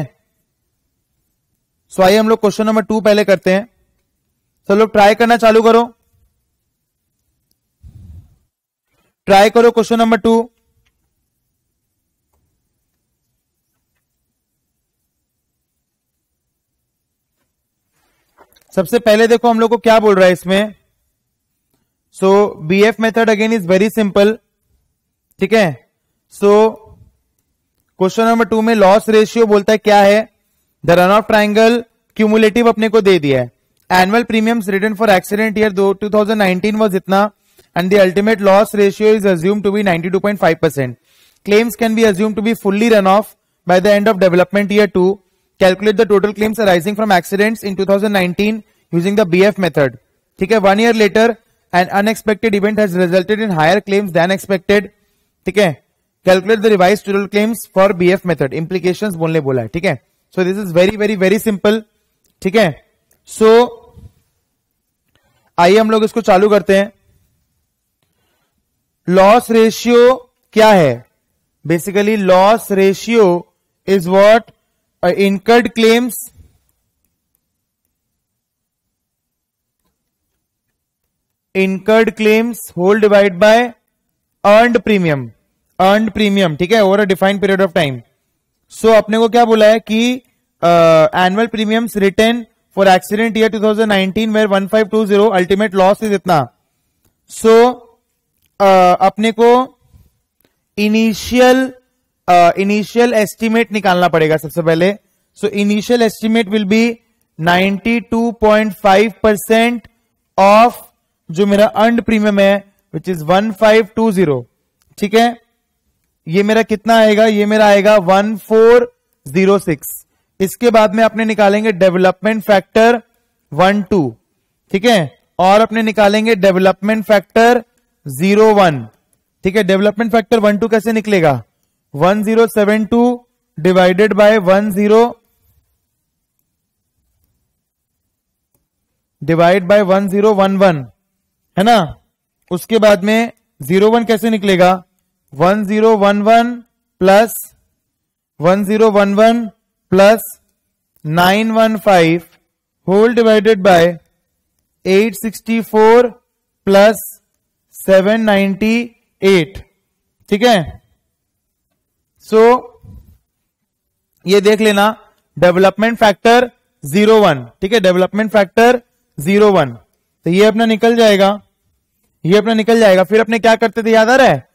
सो आइए हम लोग क्वेश्चन नंबर 2 पहले करते हैं. सब लोग ट्राई करना चालू करो, ट्राई करो क्वेश्चन नंबर 2. सबसे पहले देखो हम लोग को क्या बोल रहा है इसमें. So BF method again is very simple, ठीक है. सो क्वेश्चन नंबर 2 में लॉस रेशियो बोलता है क्या है, the run of triangle cumulative अपने को दे दिया है, annual premiums written for accident year 2019 was इतना and the ultimate loss ratio is assumed to be 92.5%. Claims can be assumed to be fully run off by the end of development year 2. Calculate the total claims arising from accidents in 2019 using the BF method. ठीक है, 1 year later an unexpected event has resulted in higher claims than expected. ठीक है, calculate the revised total claims for BF method. Implications बोलने बोला है, ठीक है. So this is very very very simple. ठीक है, so आइए हम लोग इसको चालू करते हैं. लॉस रेशियो क्या है, basically loss ratio is what incurred claims, incurred claims whole divide by earned premium, earned premium, ठीक है, over a defined period of time. So अपने को क्या बोला है कि annual premiums return for accident year 2019 were 1520 ultimate loss is इतना. सो अपने को इनिशियल एस्टिमेट निकालना पड़ेगा सबसे पहले. So initial estimate will be 92.5% of जो मेरा अर्न्ड प्रीमियम है विच इज 1520, ठीक है. ये मेरा कितना आएगा, ये मेरा आएगा 1406. इसके बाद में अपने निकालेंगे डेवलपमेंट फैक्टर 12, ठीक है, और अपने निकालेंगे डेवलपमेंट फैक्टर 01, ठीक है. डेवलपमेंट फैक्टर 12 कैसे निकलेगा, 1072 डिवाइडेड बाय 10 डिवाइड बाय 1011, है ना. उसके बाद में 01 कैसे निकलेगा, 1011 plus 1011 plus 915 whole divided by 864 plus 798, ठीक है. सो ये देख लेना डेवलपमेंट फैक्टर 01, ठीक है, डेवलपमेंट फैक्टर 01. तो ये अपना निकल जाएगा, ये अपना निकल जाएगा. फिर अपने क्या करते थे याद आ रहा है,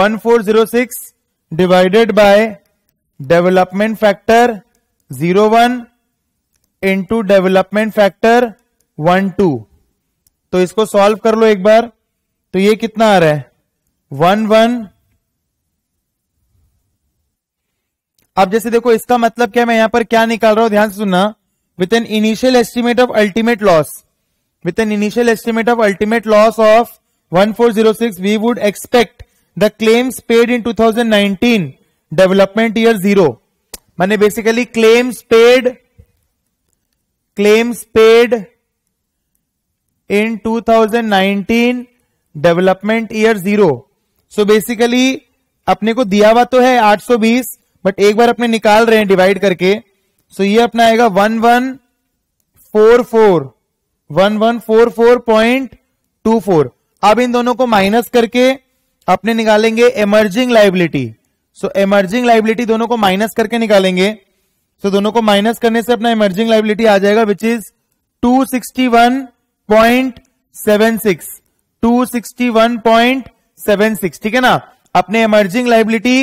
1406 divided by development factor 01 into development factor 12. तो इसको सॉल्व कर लो एक बार. तो ये कितना आ रहा है 11. अब जैसे देखो इसका मतलब क्या, मैं यहां पर क्या निकाल रहा हूं ध्यान से सुनना, with an initial estimate of ultimate loss. With an initial estimate of ultimate loss of 1406, we would expect the claims paid in 2019, development year 0. माने basically claims paid in 2019, development year 0. So basically अपने को दिया हुआ तो है 820, बट एक बार अपने निकाल रहे हैं डिवाइड करके. सो ये अपना आएगा 1144.24. अब इन दोनों को माइनस करके अपने निकालेंगे emerging liability. So emerging liability दोनों को माइनस करके निकालेंगे. सो दोनों को माइनस करने से अपना एमर्जिंग लाइबिलिटी आ जाएगा विच इज 261.76. ठीक है ना, अपने एमर्जिंग लाइबिलिटी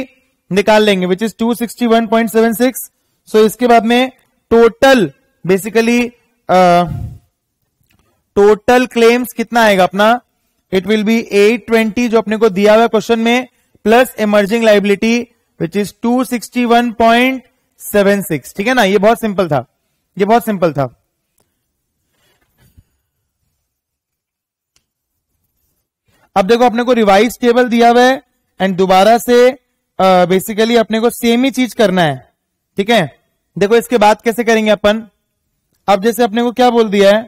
निकाल लेंगे विच इज 261.76. सो इसके बाद में टोटल बेसिकली टोटल क्लेम्स कितना आएगा अपना, इट विल बी 820 जो अपने को दिया हुआ क्वेश्चन में, plus emerging liability which is 261.76. ठीक है ना, ये बहुत सिंपल था, ये बहुत सिंपल था. अब देखो अपने को रिवाइज टेबल दिया हुआ है एंड दोबारा से बेसिकली अपने को सेम ही चीज करना है. ठीक है, देखो इसके बाद कैसे करेंगे अपन. अब जैसे अपने को क्या बोल दिया है,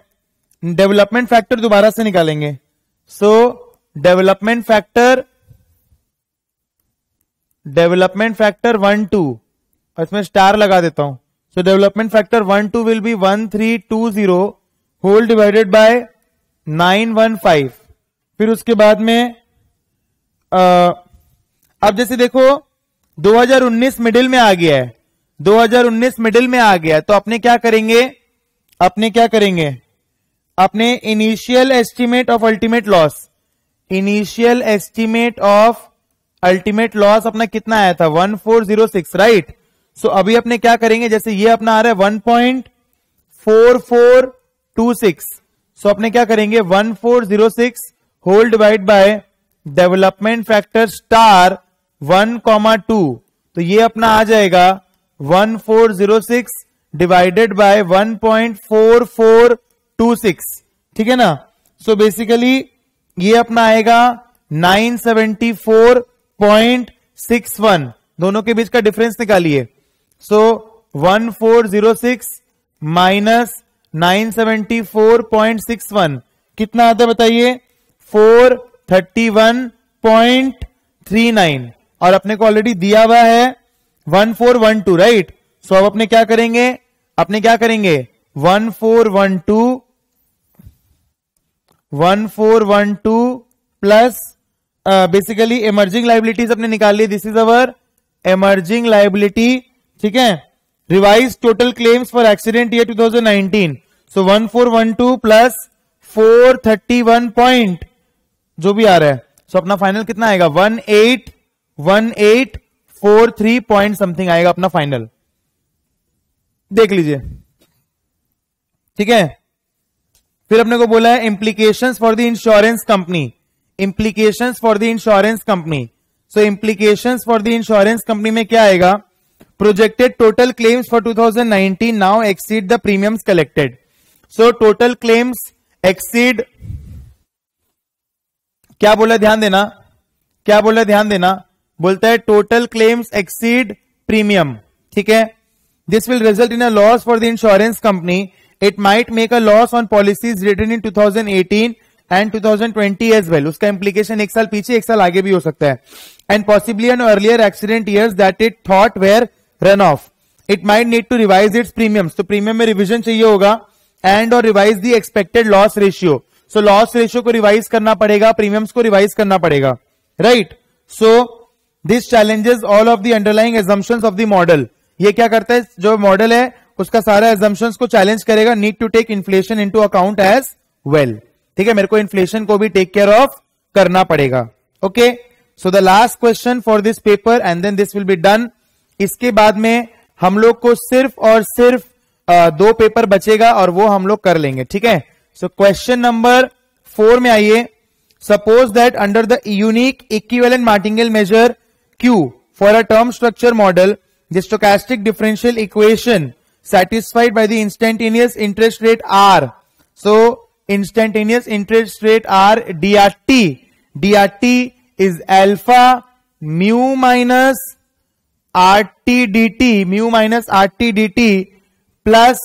डेवलपमेंट फैक्टर दोबारा से निकालेंगे. सो डेवलपमेंट फैक्टर 1 2, और इसमें स्टार लगा देता हूं. So development factor 1 2 will be 1320 whole divided by 915. फिर उसके बाद में अब जैसे देखो 2019 मिडिल में आ गया है, 2019 मिडिल में आ गया है, तो अपने क्या करेंगे, अपने initial estimate of ultimate loss, अपना कितना आया था 1406, राइट. सो अभी अपने क्या करेंगे, जैसे ये अपना आ रहा है 1.4426. सो अपने क्या करेंगे 1406 whole divide by development factor star 1,2. तो ये अपना आ जाएगा 1406 डिवाइडेड बाय 1.4426. ठीक है ना. सो बेसिकली ये अपना आएगा 974.61. दोनों के बीच का डिफरेंस निकालिए. सो 1406 माइनस 974.61 कितना आता है बताइए, 431.39. और अपने को ऑलरेडी दिया हुआ है 1412, राइट. सो अब अपने क्या करेंगे, 1412 प्लस बेसिकली एमर्जिंग लाइबिलिटीज अपने निकाल ली. This is our emerging liability. ठीक है, revise total claims for accident year 2019. So 1412 plus 431 point जो भी आ रहा है. सो अपना फाइनल कितना आएगा 1843 पॉइंट समथिंग आएगा अपना फाइनल. देख लीजिए. ठीक है, फिर अपने को बोला है implications for the insurance company. So implications for the insurance company में क्या आएगा, projected total claims for 2019 now exceed the premiums collected. So total claims exceed, क्या बोला ध्यान देना, बोलता है टोटल क्लेम्स एक्सीड प्रीमियम. ठीक है, this will result in a loss for the insurance company. It might make a loss on policies written in 2018 and 2020 as well. उसका इंप्लीकेशन एक साल पीछे एक साल आगे भी हो सकता है. And possibly an earlier accident years that it thought were run off. It might need to revise its premiums. तो प्रीमियम में रिविजन चाहिए होगा. एंड और revise the expected loss ratio. So loss ratio को रिवाइज करना पड़ेगा, प्रीमियम्स को रिवाइज करना पड़ेगा, right. So this challenges all of the underlying assumptions of the model. ये क्या करता है, जो मॉडल है उसका सारा एजम्पशंस को चैलेंज करेगा. Need to take inflation into account as well. ठीक है, मेरे को इन्फ्लेशन को भी टेक केयर ऑफ करना पड़ेगा. Okay, so the last question for this paper and then this will be done. इसके बाद में हम लोग को सिर्फ और सिर्फ 2 पेपर बचेगा और वो हम लोग कर लेंगे. ठीक है, सो क्वेश्चन नंबर 4 में आइए. Suppose that under the unique equivalent martingale measure Q for a term structure model, the stochastic differential equation satisfied by the instantaneous interest rate R. So instantaneous interest rate R DRT. DRT is alpha mu minus RT DT, mu minus RT DT plus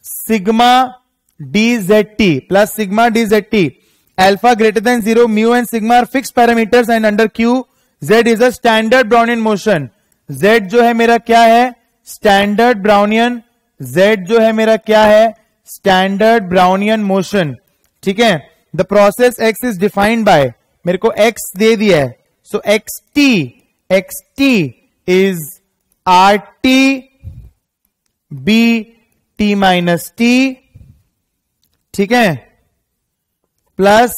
sigma DZT, plus sigma DZT. Alpha greater than 0, mu and sigma are fixed parameters and under Q, Z is a standard Brownian motion. Z जो है मेरा क्या है? Standard Brownian. Z जो है मेरा क्या है? Standard Brownian motion. ठीक है. The process X is defined by, मेरे को X दे दिया है. सो XT इज RT B T minus T, ठीक है, plus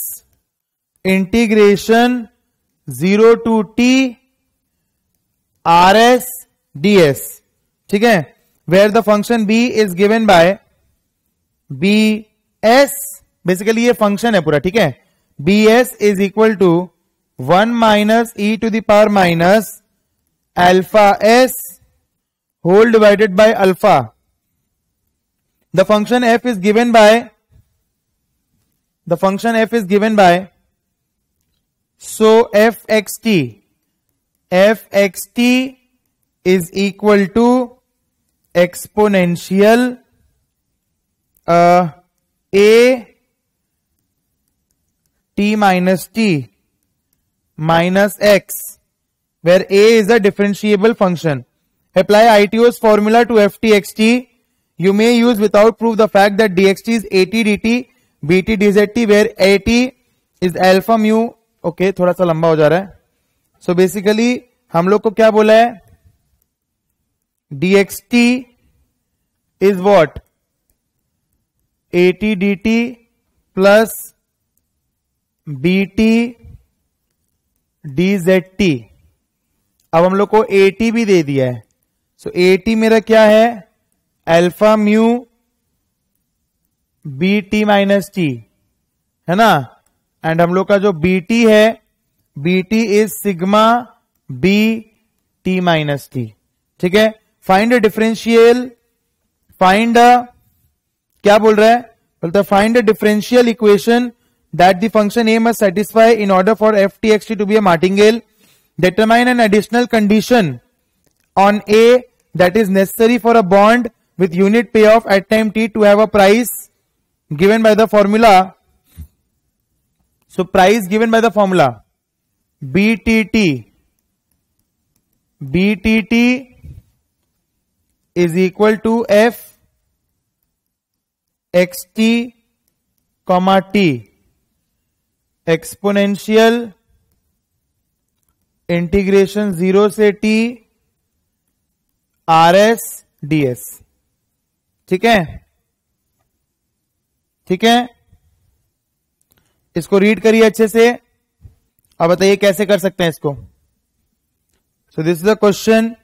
integration 0 to T RS DS, ठीक है, where the function B is given by BS. Basically ये फंक्शन है पूरा, ठीक है. BS is equal to 1 minus e to the power minus alpha S whole divided by alpha. The function F is given by, the function F is given by, so F X T is equal to exponential A T minus X, where A is a differentiable function. Apply Ito's formula to FTXT. You may use without proof the fact that DXT is AT DT BT DZT, where AT is alpha mu. Okay, थोड़ा सा लंबा हो जा रहा है. So basically हम लोग को क्या बोला है? DXT is what? AT DT plus BT DZT. अब हम लोग को AT भी दे दिया है. So AT मेरा क्या है? Alpha mu BT minus T, है ना. एंड हम लोग का जो BT है, BT is sigma BT minus T, ठीक है. Find a differential, find a, क्या बोल रहा है? बोलता find a differential equation that the function A must satisfy in order for FTXT to be a martingale. Determine an additional condition on A that is necessary for a bond with unit payoff at time t to have a price given by the formula. So price given by the formula BTT is equal to F XT, T exponential integration 0 से T RS DS, ठीक है, ठीक है. इसको रीड करिए अच्छे से. अब बताइए कैसे कर सकते हैं इसको. So this is the question.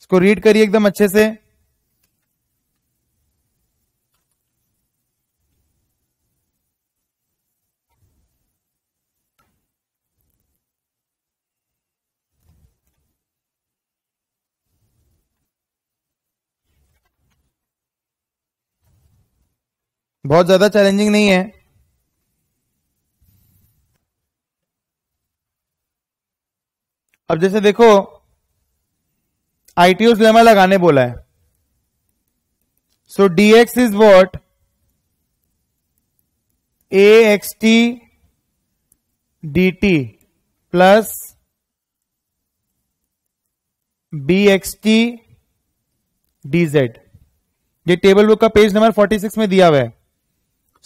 इसको रीड करिए एकदम अच्छे से. बहुत ज्यादा चैलेंजिंग नहीं है. अब जैसे देखो आईटीओस लेमा लगाने बोला है. So dx is what? AXT DT plus BXT DZ. ये टेबल बुक का पेज नंबर 46 में दिया हुआ है.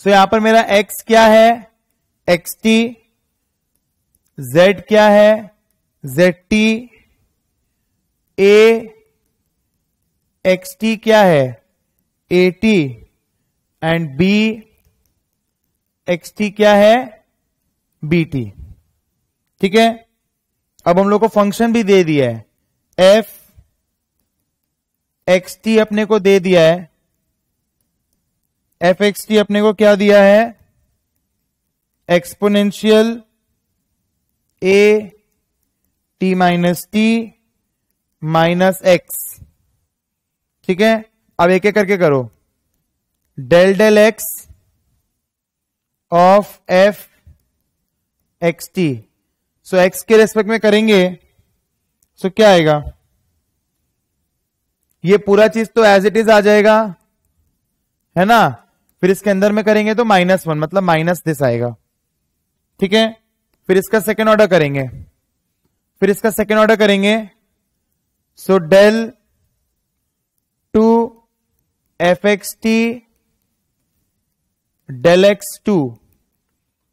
सो यहां पर मेरा x क्या है? XT. Z क्या है? ZT. AXT क्या है? AT. एंड BXT क्या है? BT. ठीक है. अब हम लोग को फंक्शन भी दे दिया है. FXT अपने को दे दिया है. FXT अपने को क्या दिया है? Exponential A T minus T minus x, ठीक है। अब एक एक करके करो, del del x of F x T, so x के रेस्पेक्ट में करेंगे सो क्या आएगा, ये पूरा चीज तो एज इट इज आ जाएगा, है ना। फिर इसके अंदर में करेंगे तो माइनस वन, मतलब माइनस दिस आएगा, ठीक है। फिर इसका सेकेंड ऑर्डर करेंगे, फिर इसका सेकेंड ऑर्डर करेंगे, so del two F x T del x two,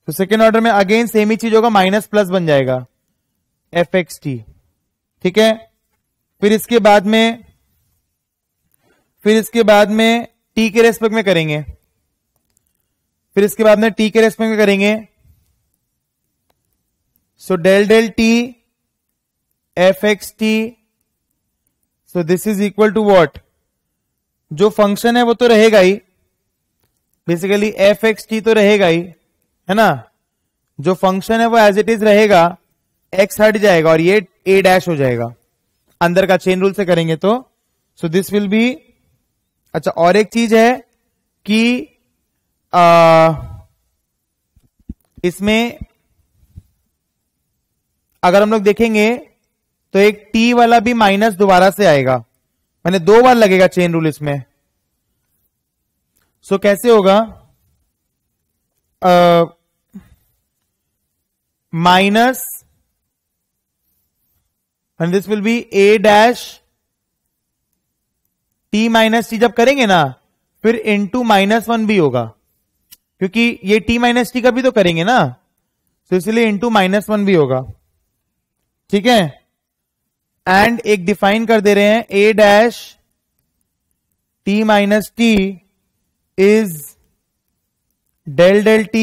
तो सेकेंड ऑर्डर में अगेन सेम ही चीज होगा, माइनस प्लस बन जाएगा एफ एक्स टी, ठीक है। फिर इसके बाद में टी के रेस्पेक्ट में करेंगे, so del del T F x T, so this is equal to what, जो फंक्शन है वो तो रहेगा ही, बेसिकली एफ एक्स टी तो रहेगा ही, है ना। जो फंक्शन है वो एज इट इज रहेगा, एक्स हट जाएगा और ये ए डैश हो जाएगा, अंदर का चेन रूल से करेंगे तो, सो दिस विल बी। अच्छा, और एक चीज है कि इसमें अगर हम लोग देखेंगे तो एक t वाला भी माइनस दोबारा से आएगा, मैंने दो बार लगेगा चेन रूल इसमें। सो कैसे होगा, minus, and this will be a dash t minus t, जब करेंगे ना फिर इनटू माइनस वन भी होगा, क्योंकि ये t माइनस t का भी तो करेंगे ना, तो इसलिए इनटू माइनस वन भी होगा, ठीक है। एंड एक डिफाइन कर दे रहे हैं, a dash t minus t is del del t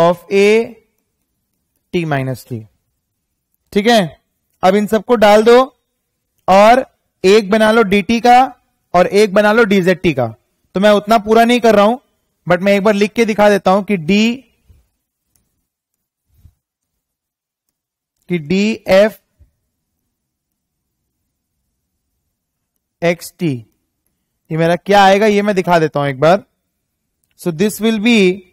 of a t minus t, ठीक है। अब इन सबको डाल दो और एक बना लो dt का और एक बना लो dzt का, तो मैं उतना पूरा नहीं कर रहा हूं बट मैं एक बार लिख के दिखा देता हूं कि df xt ये मेरा क्या आएगा ये मैं दिखा देता हूं एक बार। So this will be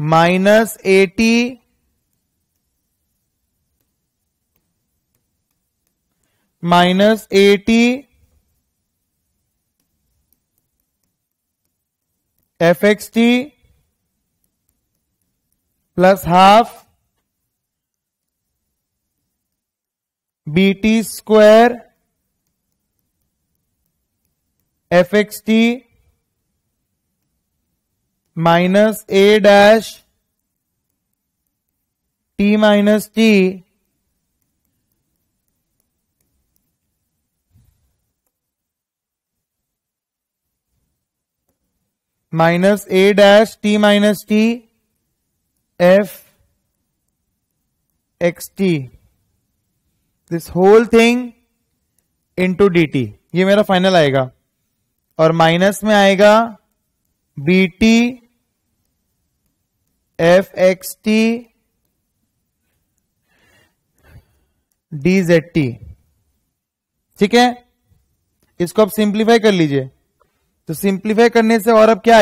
minus at F x T plus half B T square F x T minus a dash t minus t minus a dash t minus t F x T this whole thing into D T, ये मेरा फाइनल आएगा। और माइनस में आएगा B T F x T D Z T, ठीक है। इसको आप सिंप्लीफाई कर लीजिए, तो सिंप्लीफाई करने से और अब क्या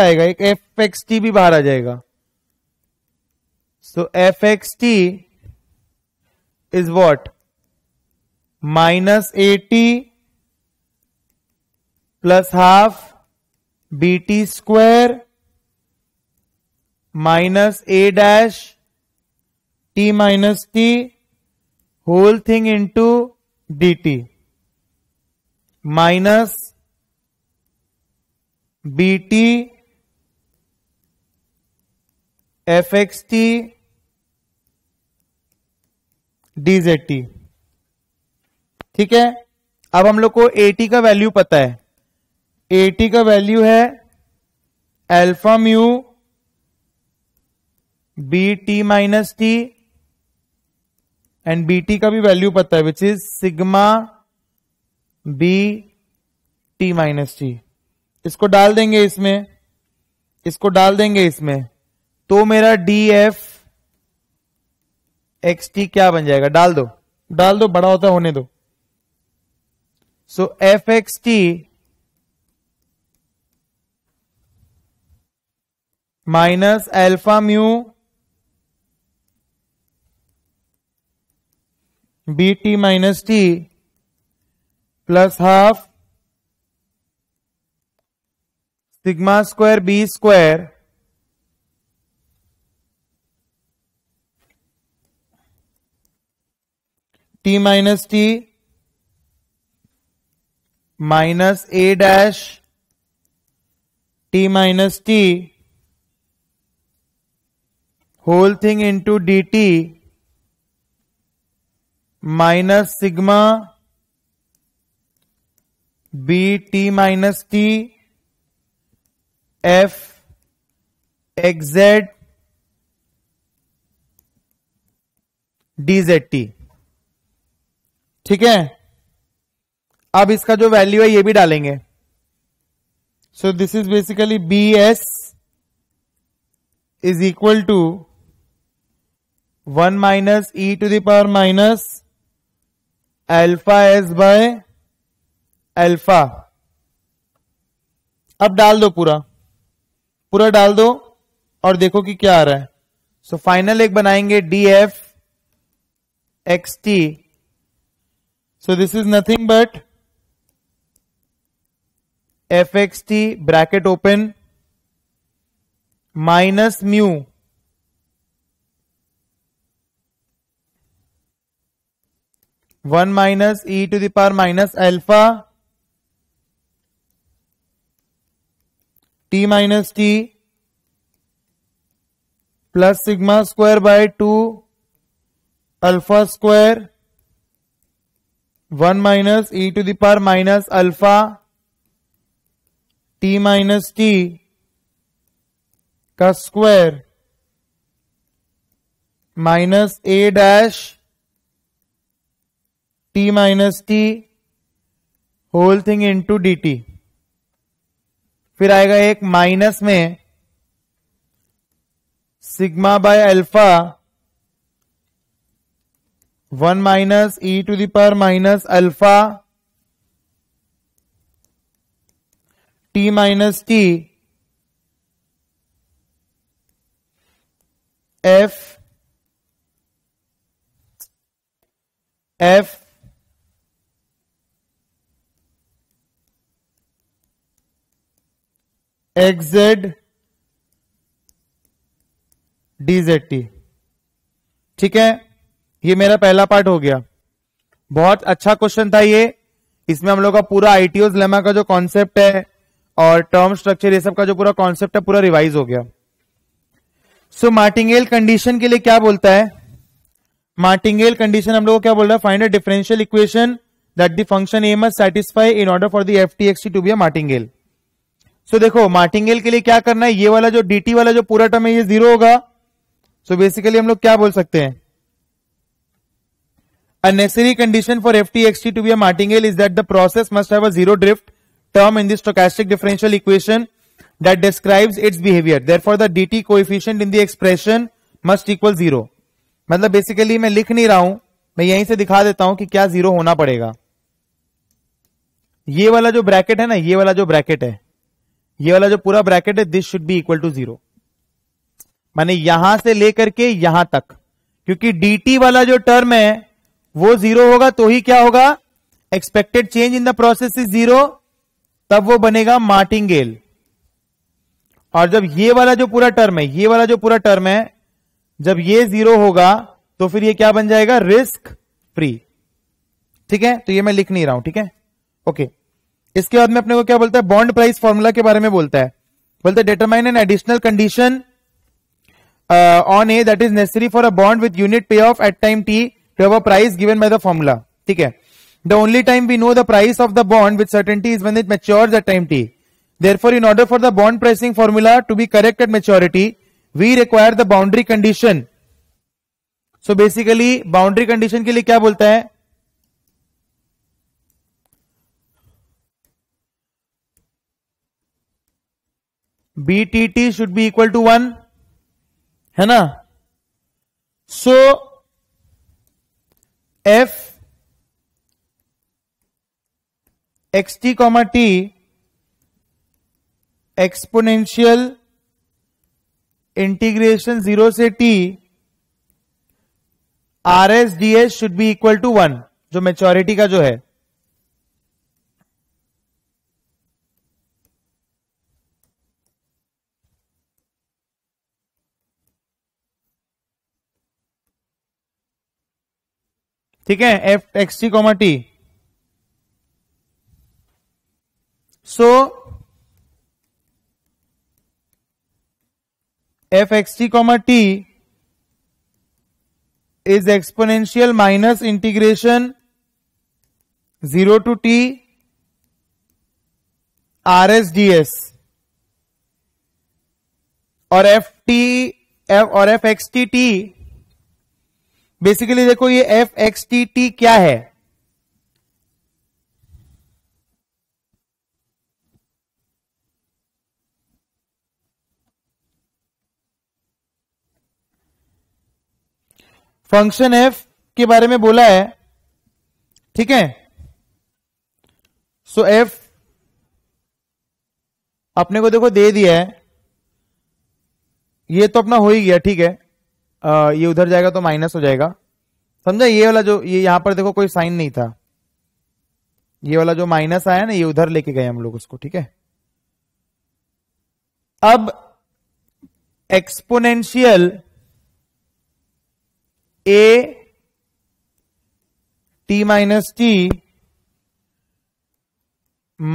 आएगा, एक एफ एक्स टी भी बाहर आ जाएगा। So F x T is what, minus A T plus half B T square minus A dash T minus T whole thing into D T minus B T F x T D Z T, ठीक है। अब हम लोग को ए टी का वैल्यू पता है, ए टी का वैल्यू है alpha mu B T minus T, and B T का भी वैल्यू पता है which is sigma B T minus T. इसको डाल देंगे इसमें, तो मेरा डी एफ एक्स टी क्या बन जाएगा, डाल दो बड़ा होता होने दो। So F x T minus alpha mu B T minus T plus half sigma square B square T minus T minus ए dash T minus T whole thing into D T minus sigma B T minus T F XZ D Z T. ठीक है, अब इसका जो वैल्यू है ये भी डालेंगे। So this is basically B S is equal to 1 minus E to the power minus alpha S by alpha. अब डाल दो पूरा डाल दो और देखो कि क्या आ रहा है। सो फाइनल एक बनाएंगे D F x T. So this is nothing but F x T bracket open minus mu one minus E to the power minus alpha T minus T plus sigma square by two alpha square one minus E to the power minus alpha T minus T का स्क्वायर माइनस ए dash T minus T whole thing into D T. फिर आएगा एक माइनस में sigma by alpha one minus E to the power minus alpha T minus T F xz dzt। ठीक है, ये मेरा पहला पार्ट हो गया। बहुत अच्छा क्वेश्चन था ये। इसमें हम लोग का पूरा आईटीओज लेमा का जो कॉन्सेप्ट है और टर्म स्ट्रक्चर ये सब का जो पूरा कॉन्सेप्ट है पूरा रिवाइज हो गया। सो मार्टिंगेल कंडीशन के लिए क्या बोलता है, मार्टिंगेल कंडीशन हम लोग को क्या बोल रहा है, find a differential equation that the function A must satisfy in order for the एफटीएक्सटी to be a martingale. सो देखो मार्टिंगेल के लिए क्या करना है, ये वाला जो डीटी वाला जो पूरा टर्म है ये जीरो होगा। सो बेसिकली हम लोग क्या बोल सकते हैं, a necessary condition for F T x T to be a martingale is that the process must have a zero drift term in the stochastic differential equation that describes its behaviour, therefore the DT coefficient in the expression must equal zero. मतलब बेसिकली मैं लिख नहीं रहा हूं, मैं यहीं से दिखा देता हूं कि क्या जीरो होना पड़ेगा। ये वाला जो ब्रैकेट है ना, ये वाला जो ब्रैकेट है, ये वाला जो पूरा ब्रैकेट है, this should be equal to zero, माने यहां से लेकर के यहां तक, क्योंकि डीटी वाला जो टर्म है वो जीरो होगा तो ही क्या होगा, expected change in the process is zero, तब वो बनेगा मार्टिंगेल। और जब ये वाला जो पूरा टर्म है, ये वाला जो पूरा टर्म है, जब ये जीरो होगा तो फिर ये क्या बन जाएगा, रिस्क फ्री। ठीक है, तो ये मैं लिख नहीं रहा हूं। ठीक है, ओके। इसके बाद में अपने को क्या बोलता है, बॉन्ड प्राइस फॉर्मूला के बारे में बोलता है। बोलता है determine an additional condition on A that is necessary for a bond with unit पे of at time T to have a price given by the formula. ठीक है, the only time we know the price of the bond with certainty is when it matures at time T. Therefore in order for the bond pricing formula to be correct at maturity we require the boundary condition. So basically boundary condition के लिए क्या बोलता है, BTT should be equal to 1, है ना। So F XT comma T exponential integration 0 से T R S D S should be equal to 1, जो मैच्योरिटी का जो है. ठीक है, F x T comma T. So F x T comma T is exponential minus integration 0 to T R S D S, और F x T T basically देखो ये एफ एक्स टी टी क्या है. फंक्शन एफ के बारे में बोला है, ठीक है. सो एफ अपने को देखो दे दिया है, ये तो अपना हो ही गया, ठीक है. ये उधर जाएगा तो माइनस हो जाएगा, समझा. ये वाला जो ये यहां पर देखो कोई साइन नहीं था, ये वाला जो माइनस आया ना ये उधर लेके गए हम लोग उसको, ठीक है. अब exponential A T minus T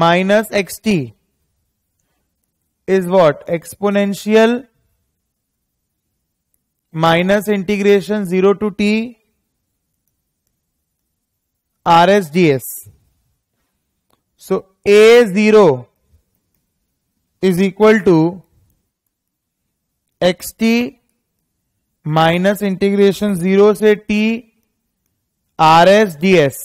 minus x T is what exponential minus integration 0 to T R S D S. So A 0 is equal to x T minus integration 0 से T R S D S,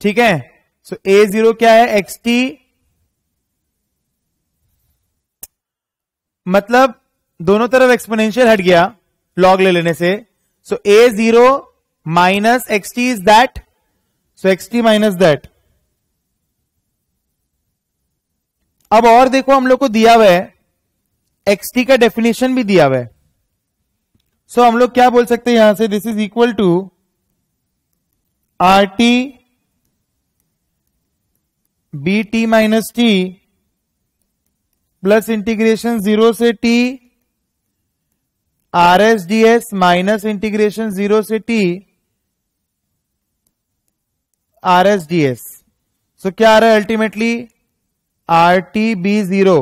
ठीक है. सो ए 0 क्या है, एक्स टी. मतलब दोनों तरफ एक्सपोनेंशियल हट गया लॉग ले लेने से. So A 0 minus x T is that, so x T minus that. अब और देखो हम लोग को दिया हुआ है XT का डेफिनेशन भी दिया हुआ है. सो हम लोग क्या बोल सकते हैं यहां से, this is equal to RT BT minus T plus integration 0 से T RSDS माइनस इंटीग्रेशन 0 से T RSDS. सो क्या आ रहा है ultimately RT B0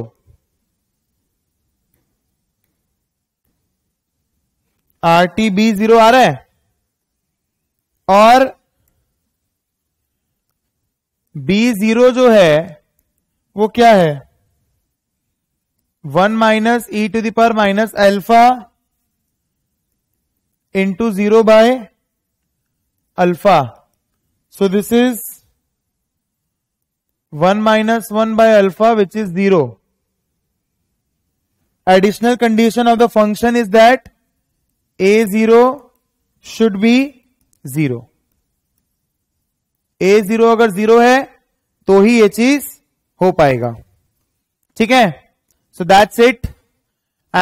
RT B 0 आ रहा है, और B0 जो है वो क्या है 1 minus E to the power minus alpha into 0 by alpha. So this is 1 minus 1 by alpha which is 0. Additional condition of the function is that A0 should be 0. A0 अगर 0 है तो ही ये चीज हो पाएगा, ठीक है. So that's it.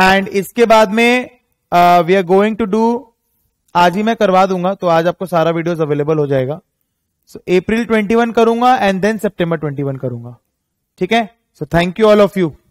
एंड इसके बाद में we are going to do, आज ही मैं करवा दूंगा तो आज आपको सारा वीडियोस अवेलेबल हो जाएगा. सो अप्रैल 21 करूंगा एंड देन सितंबर 21 करूंगा, ठीक है. सो thank you all of you.